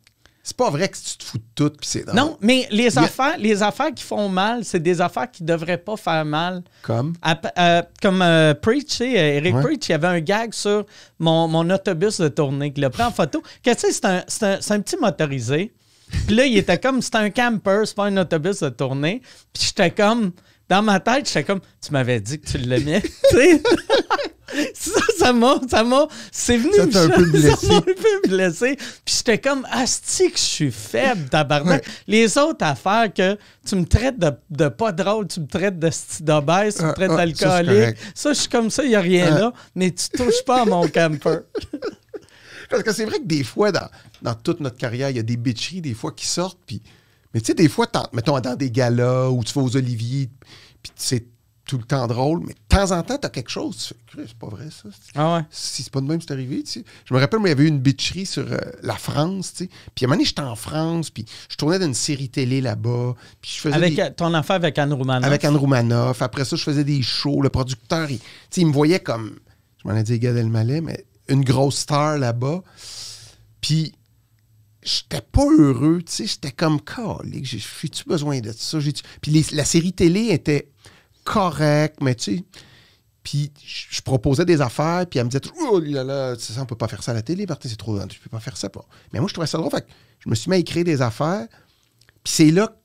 c'est pas vrai que tu te fous de tout pis c'est drôle. Non, mais les affaires, a... les affaires qui font mal, c'est des affaires qui devraient pas faire mal. Comme? À, euh, comme euh, Preach, Eric ouais. Preach, il y avait un gag sur mon, mon autobus de tournée qu'il a pris en photo. Que tu sais, c'est un, c'est un, c'est un petit motorisé. Puis là, il était comme, c'était un camper, c'est pas un autobus de tournée. Puis j'étais comme, dans ma tête, j'étais comme, tu m'avais dit que tu l'aimais, tu sais? Ça, ça m'a, ça m'a, c'est venu, ça m'a un peu blessé. Puis j'étais comme, asti que je suis faible, tabarnak. Ouais. Les autres affaires que tu me traites de, de pas drôle, tu me traites de d'obèse, tu me traites d'alcoolique. Ça, je suis comme ça, il n'y a rien ah. là, mais tu touches pas à mon camper. Parce que c'est vrai que des fois, dans, dans toute notre carrière, il y a des bitcheries, des fois, qui sortent. Puis, mais tu sais, des fois, mettons, dans des galas où tu vas aux Oliviers, puis tu sais, tout le temps drôle, mais de temps en temps, t'as quelque chose. Tu fais, c'est pas vrai, ça. Ah ouais. Si c'est pas de même, c'est arrivé. Tu sais. Je me rappelle, moi, il y avait eu une bitcherie sur euh, la France. Tu sais. Puis à un moment donné, j'étais en France, puis je tournais d'une série télé là-bas. Puis je faisais avec des... ton affaire avec Anne Roumanoff. Avec Anne Roumanoff. Après ça, je faisais des shows. Le producteur, il, tu sais, il me voyait comme, je m'en ai dit Gad Elmaleh, mais une grosse star là-bas. Puis j'étais pas heureux. Tu sais. J'étais comme, calé, j'ai-tu besoin de ça? J'ai-tu... Puis les, la série télé était correct, mais tu sais, puis je proposais des affaires, puis elle me disait « Oh là là, ça, on peut pas faire ça à la télé, Martin, c'est trop... Je peux pas faire ça. » Mais moi, je trouvais ça drôle, fait que je me suis mis à écrire des affaires, puis c'est là,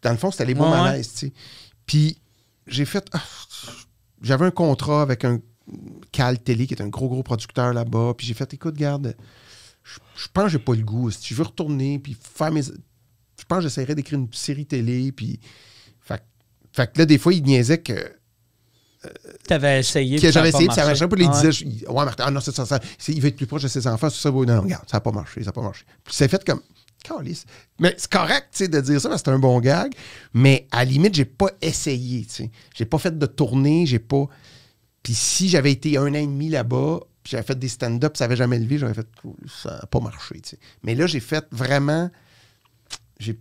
dans le fond, c'était les bons ouais. malaises, tu sais. Puis j'ai fait... Ah, j'avais un contrat avec un Cal Télé, qui est un gros, gros producteur là-bas, puis j'ai fait « Écoute, garde, je, je pense que j'ai pas le goût, si tu veux retourner, puis faire mes... Je pense que j'essaierais d'écrire une série télé, puis... » Fait que là, des fois, il niaisait que... Euh, T'avais essayé. Que j'avais essayé, puis ça marchait pas. Puis il disait, je, ouais, Martin, ah non, c'est ça, ça c'est, il veut être plus proche de ses enfants, c'est ça. Non, non, regarde, ça n'a pas marché, ça n'a pas marché. Puis c'est fait comme, calisse. Mais c'est correct, tu sais, de dire ça, parce que c'est un bon gag. Mais à la limite, j'ai pas essayé, tu sais. J'ai pas fait de tournée, j'ai pas... Puis si j'avais été un an et demi là-bas, puis j'avais fait des stand-up, ça n'avait jamais levé, j'aurais fait, ça n'a pas marché, tu sais. Mais là, j'ai fait vraiment... J'ai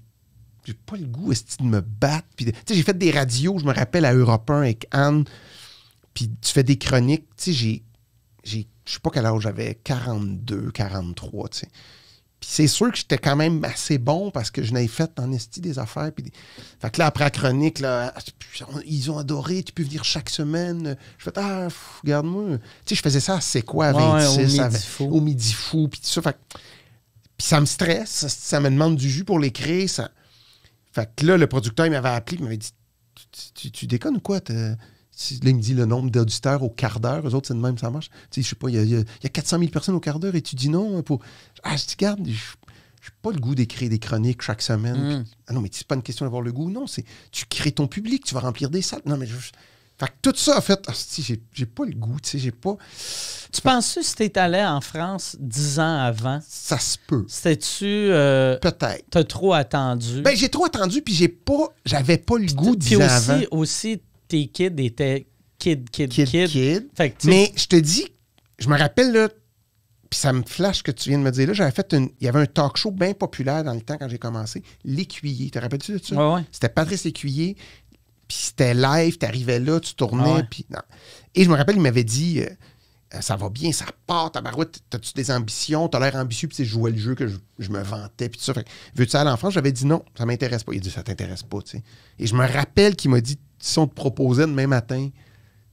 J'ai pas le goût de me battre. Tu sais, j'ai fait des radios, je me rappelle, à Europe un avec Anne. Puis tu fais des chroniques. Tu sais, j'ai... j'ai je sais pas quel âge j'avais, quarante-deux, quarante-trois, tu sais. Puis c'est sûr que j'étais quand même assez bon parce que je n'avais fait en esti des affaires. Puis des... Fait que là, après la chronique, là, ils ont adoré, tu peux venir chaque semaine. Je fais, ah, regarde-moi. Tu sais, je faisais ça, c'est quoi, à vingt-six, ouais, au Midi Fou, puis tout ça. Fait... Puis ça me stresse, ça, ça me demande du jus pour l'écrire, ça... Fait que là, le producteur, il m'avait appelé, il m'avait dit « Tu, tu déconnes ou quoi? » Là, il me dit le nombre d'auditeurs au quart d'heure. Eux autres, c'est de même, ça marche. Tu sais, je sais pas, il y, y, y a quatre cent mille personnes au quart d'heure et tu dis non pour... Ah, je dis « Garde, j'ai pas le goût d'écrire des chroniques chaque semaine. Mm. » Ah non, mais c'est pas une question d'avoir le goût. Non, c'est tu crées ton public, tu vas remplir des salles. Non, mais je... Fait que tout ça, en fait, ah, j'ai, j'ai pas le goût, tu sais, j'ai pas... Tu penses-tu si t'es allé en France dix ans avant? Ça se peut. C'était-tu... Euh, peut-être. T'as trop attendu? Ben, j'ai trop attendu, puis j'ai pas... J'avais pas le goût dix ans avant. Puis aussi, tes kids étaient kid, kid, kid. Kid, kid. Fait que, mais je te dis, je me rappelle, là, puis ça me flash que tu viens de me dire, là, j'avais fait une... Il y avait un talk show bien populaire dans le temps, quand j'ai commencé, L'Écuyer. Te rappelles-tu de ça? Ouais, ouais. C'était Patrice L'Écuyer. Puis c'était live, t'arrivais là, tu tournais, puis non. Et je me rappelle, il m'avait dit, euh, ça va bien, ça part, tabarouette, t'as-tu des ambitions, t'as l'air ambitieux, puis c'est jouer le jeu que je, je me vantais, puis tout ça. Fait, veux-tu aller en France? J'avais dit non, ça m'intéresse pas. Il a dit, ça t'intéresse pas, tu sais. Et je me rappelle qu'il m'a dit, si on te proposait demain matin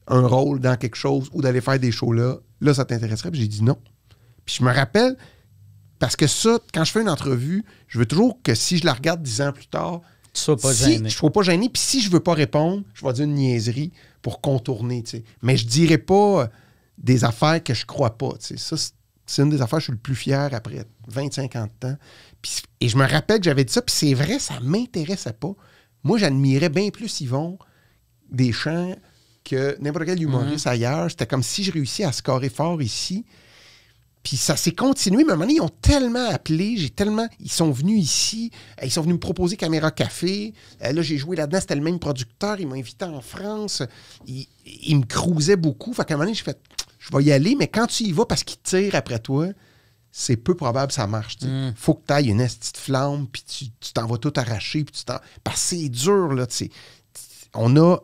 un rôle dans quelque chose ou d'aller faire des shows là, là, ça t'intéresserait, puis j'ai dit non. Puis je me rappelle, parce que ça, quand je fais une entrevue, je veux toujours que si je la regarde dix ans plus tard, pas si gêné. Je ne suis pas gêné, puis si je veux pas répondre, je vais dire une niaiserie pour contourner, tu sais. Mais je dirais pas des affaires que je crois pas, tu sais. Ça, c'est une des affaires que je suis le plus fier après vingt-cinq ans de temps. Pis, et je me rappelle que j'avais dit ça, puis c'est vrai, ça m'intéressait pas. Moi, j'admirais bien plus Yvon Deschamps que n'importe quel humoriste mm-hmm. ailleurs. C'était comme si je réussis à scorer fort ici. Puis ça s'est continué, mais à un moment donné, ils ont tellement appelé, j'ai tellement... Ils sont venus ici, ils sont venus me proposer Caméra Café. Là, j'ai joué là-dedans, c'était le même producteur, ils m'ont invité en France. Ils, ils me cruisaient beaucoup. Fait qu'à un moment donné, j'ai fait... je vais y aller, mais quand tu y vas parce qu'il tire après toi, c'est peu probable que ça marche. Mm. Faut que tu ailles une petite flamme, puis tu t'en vas tout arracher, puis tu t'en. Parce que c'est dur, là, tu sais. On a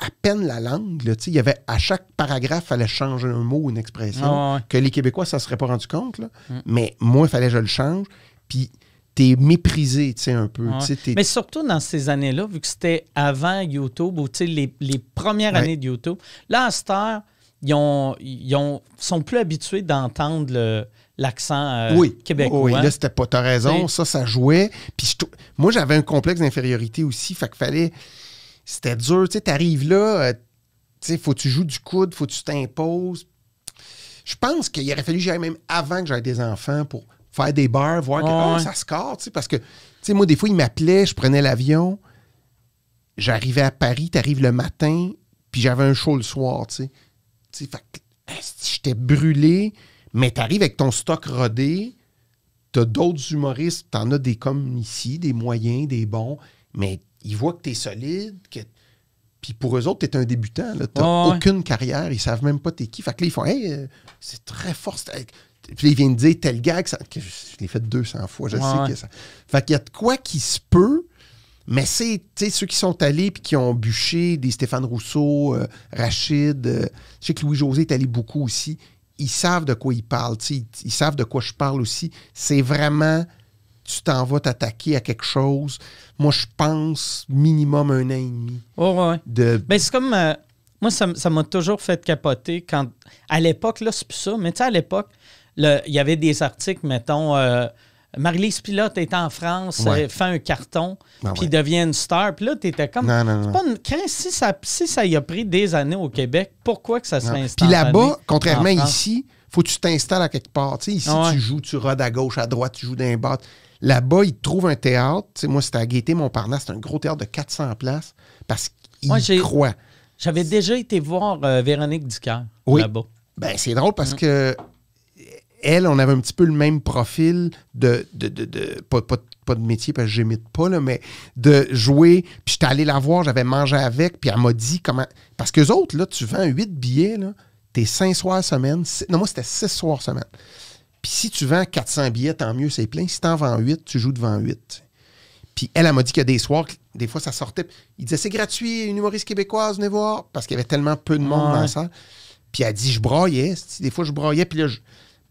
à peine la langue, là, tu sais. Il y avait à chaque paragraphe, il fallait changer un mot, une expression. Oh, ouais. Que les Québécois, ça ne se serait pas rendu compte, là. Mm. Mais moi, il fallait que je le change. Puis t'es méprisé, tu sais, un peu. Ouais. T'es... Mais surtout dans ces années-là, vu que c'était avant YouTube, ou tu sais, les, les premières ouais. années de YouTube, là, à cette heure, ils, ont, ils ont, sont plus habitués d'entendre l'accent euh, oui. québécois. Oui, là, c'était pas... T'as raison, t'sais... ça, ça jouait. Puis je, moi, j'avais un complexe d'infériorité aussi, fait qu'il fallait... C'était dur, tu sais, t'arrives là, tu sais, faut que tu joues du coude, faut que tu t'imposes. Je pense qu'il aurait fallu que j'aille même avant que j'aille des enfants pour... faire des bars, voir que oh, oh, ouais. ça score, tu sais, parce que, tu sais, moi, des fois, ils m'appelaient, je prenais l'avion, j'arrivais à Paris, t'arrives le matin, puis j'avais un show le soir, tu sais. Tu sais, fait j'étais brûlé, mais t'arrives avec ton stock rodé, t'as d'autres humoristes, t'en as des comme ici, des moyens, des bons, mais ils voient que t'es solide, que... Puis pour eux autres, t'es un débutant, là, t'as oh, aucune ouais. carrière, ils savent même pas t'es qui. Fait que là, ils font « Hey, euh, c'est très fort, c'est... » Puis ils viennent dire tel gag, que ça, que je, je l'ai fait deux cents fois, je ouais. sais que ça. Fait qu'il y a de quoi qui se peut, mais c'est, tu sais, ceux qui sont allés puis qui ont bûché, des Stéphane Rousseau, euh, Rachid, euh, je sais que Louis-José est allé beaucoup aussi, ils savent de quoi ils parlent, tu sais, ils, ils savent de quoi je parle aussi. C'est vraiment, tu t'en vas t'attaquer à quelque chose. Moi, je pense minimum un an et demi. Oh, ouais. De... Ben, c'est comme, euh, moi, ça, ça m'a toujours fait capoter quand, à l'époque, là, c'est plus ça, mais tu sais, à l'époque, il y avait des articles, mettons, euh, Marie-Lise Pilote est en France, ouais. euh, fait un carton, ben puis ouais. devient une star. Puis là, tu étais comme... Non, non, non. Pas une... Quand, si, ça, si ça y a pris des années au Québec, pourquoi que ça serait installé? Puis là-bas, contrairement ici, faut que tu t'installes à quelque part. T'sais, ici, ouais. tu joues, tu rodes à gauche, à droite, tu joues dans les bars. Là-bas, ils trouvent un théâtre. T'sais, moi, c'était à Gaîté-Montparnasse. C'est un gros théâtre de quatre cents places parce qu'ils ouais, croient. J'avais déjà été voir euh, Véronique Ducaire oui. là-bas. Ben, c'est drôle parce mmh. que... Elle, on avait un petit peu le même profil de... de, de, de pas, pas, pas de métier, parce que j'imite pas, là, mais de jouer. Puis j'étais allé la voir, j'avais mangé avec, puis elle m'a dit comment... Parce qu'eux autres, là, tu vends huit billets, là, t'es cinq soirs semaine. Six... Non, moi, c'était six soirs semaine. Puis si tu vends quatre cents billets, tant mieux, c'est plein. Si t'en vends huit, tu joues devant huit. Puis elle, elle m'a dit qu'il y a des soirs, des fois, ça sortait. Il disait, c'est gratuit, une humoriste québécoise, venez voir. Parce qu'il y avait tellement peu de monde ouais. dans la salle. Puis elle dit, je braillais. Des fois, je braillais, puis là, je...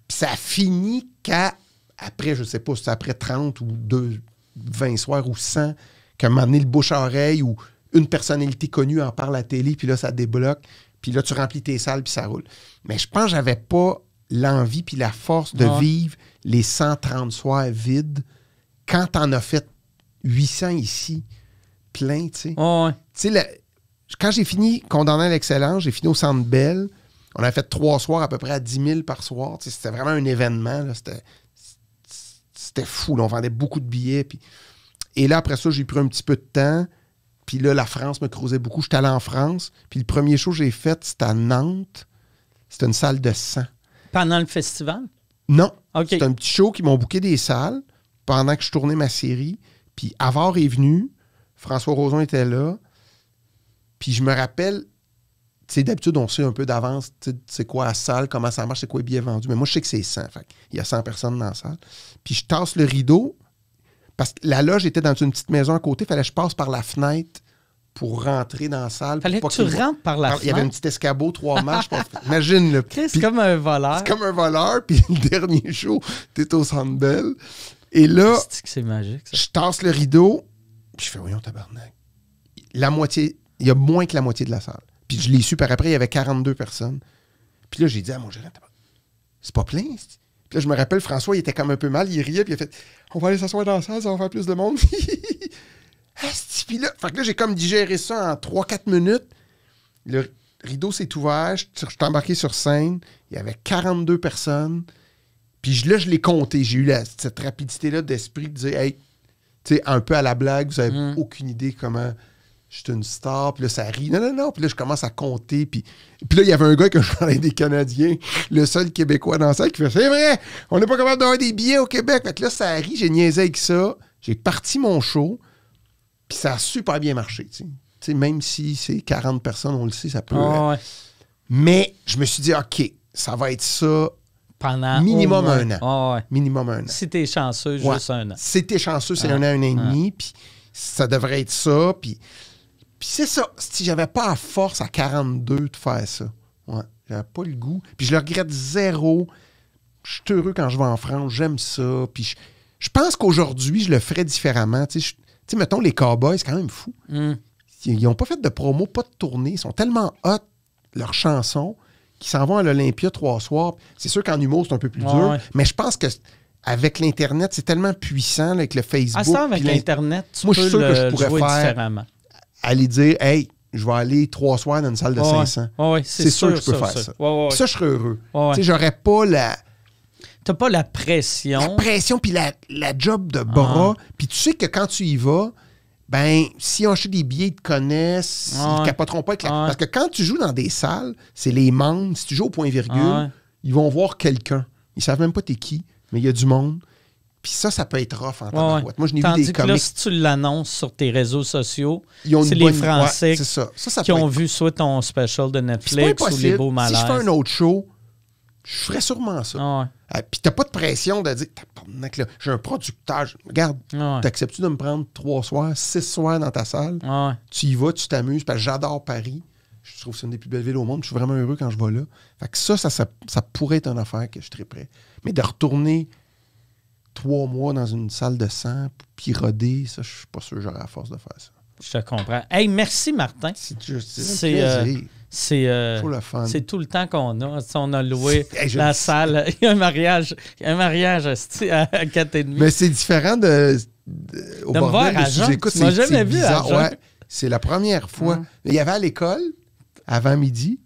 Puis ça finit qu'à, après, je sais pas, c'est après trente ou deux, vingt soirs ou cent, qu'à un moment donné, le bouche à oreille ou une personnalité connue en parle à la télé, puis là, ça débloque, puis là, tu remplis tes salles, puis ça roule. Mais je pense que j'avais pas l'envie puis la force de ah. vivre les cent trente soirs vides quand t'en as fait huit cents ici, plein, tu sais. Oh, ouais. Tu sais, quand j'ai fini Condamné à l'excellence, j'ai fini au Centre Bell. On a fait trois soirs à peu près à dix mille par soir. C'était vraiment un événement. C'était fou. Là. On vendait beaucoup de billets. Pis... Et là, après ça, j'ai pris un petit peu de temps. Puis là, la France me creusait beaucoup. J'étais allé en France. Puis le premier show que j'ai fait, c'était à Nantes. C'était une salle de cent. Pendant le festival? Non. Okay. C'était un petit show qui m'ont booké des salles pendant que je tournais ma série. Puis Avard est venu. François Roson était là. Puis je me rappelle... D'habitude, on sait un peu d'avance c'est quoi la salle, comment ça marche, c'est quoi les billets vendus. Mais moi, je sais que c'est cent. Fait il y a cent personnes dans la salle. Puis je tasse le rideau parce que la loge était dans une petite maison à côté. Fallait que je passe par la fenêtre pour rentrer dans la salle. Fallait que tu qu rentres par la fenêtre. Il y avait un petit escabeau, trois marches. Imagine le... C'est comme un voleur. C'est comme un voleur. Puis le dernier show, t'es au Centre Bell. Et là, c'est magique, ça. Je tasse le rideau. Puis je fais, voyons, tabarnak. La moitié... Il y a moins que la moitié de la salle. Puis je l'ai su par après, il y avait quarante-deux personnes. Puis là, j'ai dit à mon gérant, c'est pas plein. Puis là, je me rappelle, François, il était comme un peu mal, il riait, puis il a fait, on va aller s'asseoir dans la salle, ça va faire plus de monde. Puis là, fait que là, j'ai comme digéré ça en trois quatre minutes. Le rideau s'est ouvert, je suis embarqué sur scène, il y avait quarante-deux personnes. Puis là, je l'ai compté, j'ai eu la, cette rapidité-là d'esprit de dire, hey, tu sais, un peu à la blague, vous n'avez mm. aucune idée comment... Je suis une star, puis là, ça rit. Non, non, non. Puis là, je commence à compter. Puis, puis là, il y avait un gars que je parlais des Canadiens, le seul Québécois dans ça, qui fait « C'est vrai, on n'est pas capable d'avoir des billets au Québec. » Fait que là, ça rit, j'ai niaisé avec ça. J'ai parti mon show, puis ça a super bien marché. Tu sais, même si c'est quarante personnes, on le sait, ça peut... Oh, ouais. Mais je me suis dit, OK, ça va être ça pendant minimum oh, un an. Oh, ouais. Minimum un an. Si t'es chanceux, ouais. juste un an. Si t'es chanceux, c'est ah, un an, un an et demi, ah. puis ça devrait être ça. Puis, puis c'est ça. Si j'avais pas la force à quarante-deux de faire ça, ouais, j'avais pas le goût. Puis je le regrette zéro. Je suis heureux quand je vais en France, j'aime ça. Puis je, je pense qu'aujourd'hui, je le ferais différemment. Tu sais, je, mettons, les Cowboys, c'est quand même fou. Mm. Ils n'ont pas fait de promo, pas de tournée. Ils sont tellement hot, leurs chansons, qu'ils s'en vont à l'Olympia trois soirs. C'est sûr qu'en humour, c'est un peu plus ouais, dur. Ouais. Mais je pense que avec l'Internet, c'est tellement puissant, là, avec le Facebook. À ça, avec l'Internet, tu moi, peux je suis sûr le, que je pourrais faire différemment. Aller dire, hey, je vais aller trois soirs dans une salle de ouais, cinq cents. Ouais, ouais, c'est sûr, sûr que je peux ça, faire ça. Ça, ouais, ouais. Ça je serais heureux. Ouais, ouais. J'aurais pas la... T'as pas la pression. La pression, puis la, la job de bras. Ah. Puis tu sais que quand tu y vas, ben, si on achète des billets, ils te connaissent, ah. ils te capoteront pas. Avec la... ah. Parce que quand tu joues dans des salles, c'est les membres, si tu joues au point-virgule, ah. ils vont voir quelqu'un. Ils savent même pas t'es qui, mais il y a du monde. Puis ça, ça peut être rough en temps ouais, ouais. Moi, je n'ai vu des que là, si tu l'annonces sur tes réseaux sociaux, c'est les bonne... Français ouais, ça. Ça, ça qui ont être... vu soit ton special de Netflix ou les beaux malaises. Si je fais un autre show, je ferais sûrement ça. Ah ouais. Ah, puis t'as pas de pression de dire « j'ai un producteur, regarde, ah ouais. t'acceptes-tu de me prendre trois soirs, six soirs dans ta salle? Ah ouais. Tu y vas, tu t'amuses, parce que j'adore Paris. Je trouve que c'est une des plus belles villes au monde. Je suis vraiment heureux quand je vais là. » Fait que ça, ça, ça, ça pourrait être une affaire que je serais prêt. Mais de retourner trois mois dans une salle de sang, puis roder, ça, je suis pas sûr que j'aurais la force de faire ça. Je te comprends. Hey, merci, Martin. C'est juste c'est un plaisir. Euh... C'est euh, tout le temps qu'on a. On a loué hey, la salle. Il y a un mariage, un mariage à quatre et demi. Mais c'est différent de, de, au de bordel, me voir à Jean. Tu m'as jamais vu à Jean. Ouais, c'est la première fois. Mmh. Il y avait à l'école, avant midi,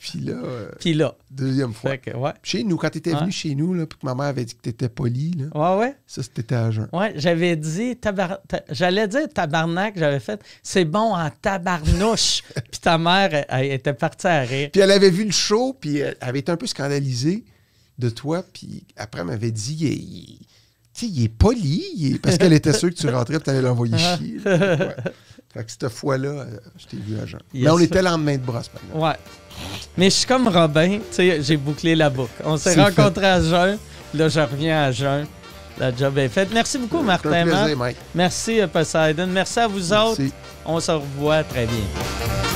puis là, euh, puis là, deuxième fois. Que, ouais. Chez nous, quand tu étais venu ouais. chez nous, là, puis que ma mère avait dit que tu étais poli, là, ouais, ouais. ça, c'était à jeun. Ouais, j'avais dit, tabar... j'allais dire tabarnak, j'avais fait, c'est bon en tabarnouche. Puis ta mère, elle, elle était partie à rire. Puis elle avait vu le show, puis elle avait été un peu scandalisée de toi, puis après, elle m'avait dit, il est, tu sais, il est poli, il est... parce qu'elle était sûre que tu rentrais, puis tu allais l'envoyer chier. Là, ouais. Fait que cette fois-là, euh, je t'ai vu à Jean. Yes. Mais on était lendemain de brosse. Ouais. Mais je suis comme Robin, tu sais, j'ai bouclé la boucle. On s'est rencontrés fait. à Jean. Là, je reviens à Jean. La job est faite. Merci beaucoup, Martin. Un plaisir, Mike. Merci, Poseidon. Merci à vous Merci. autres. On se revoit très bien.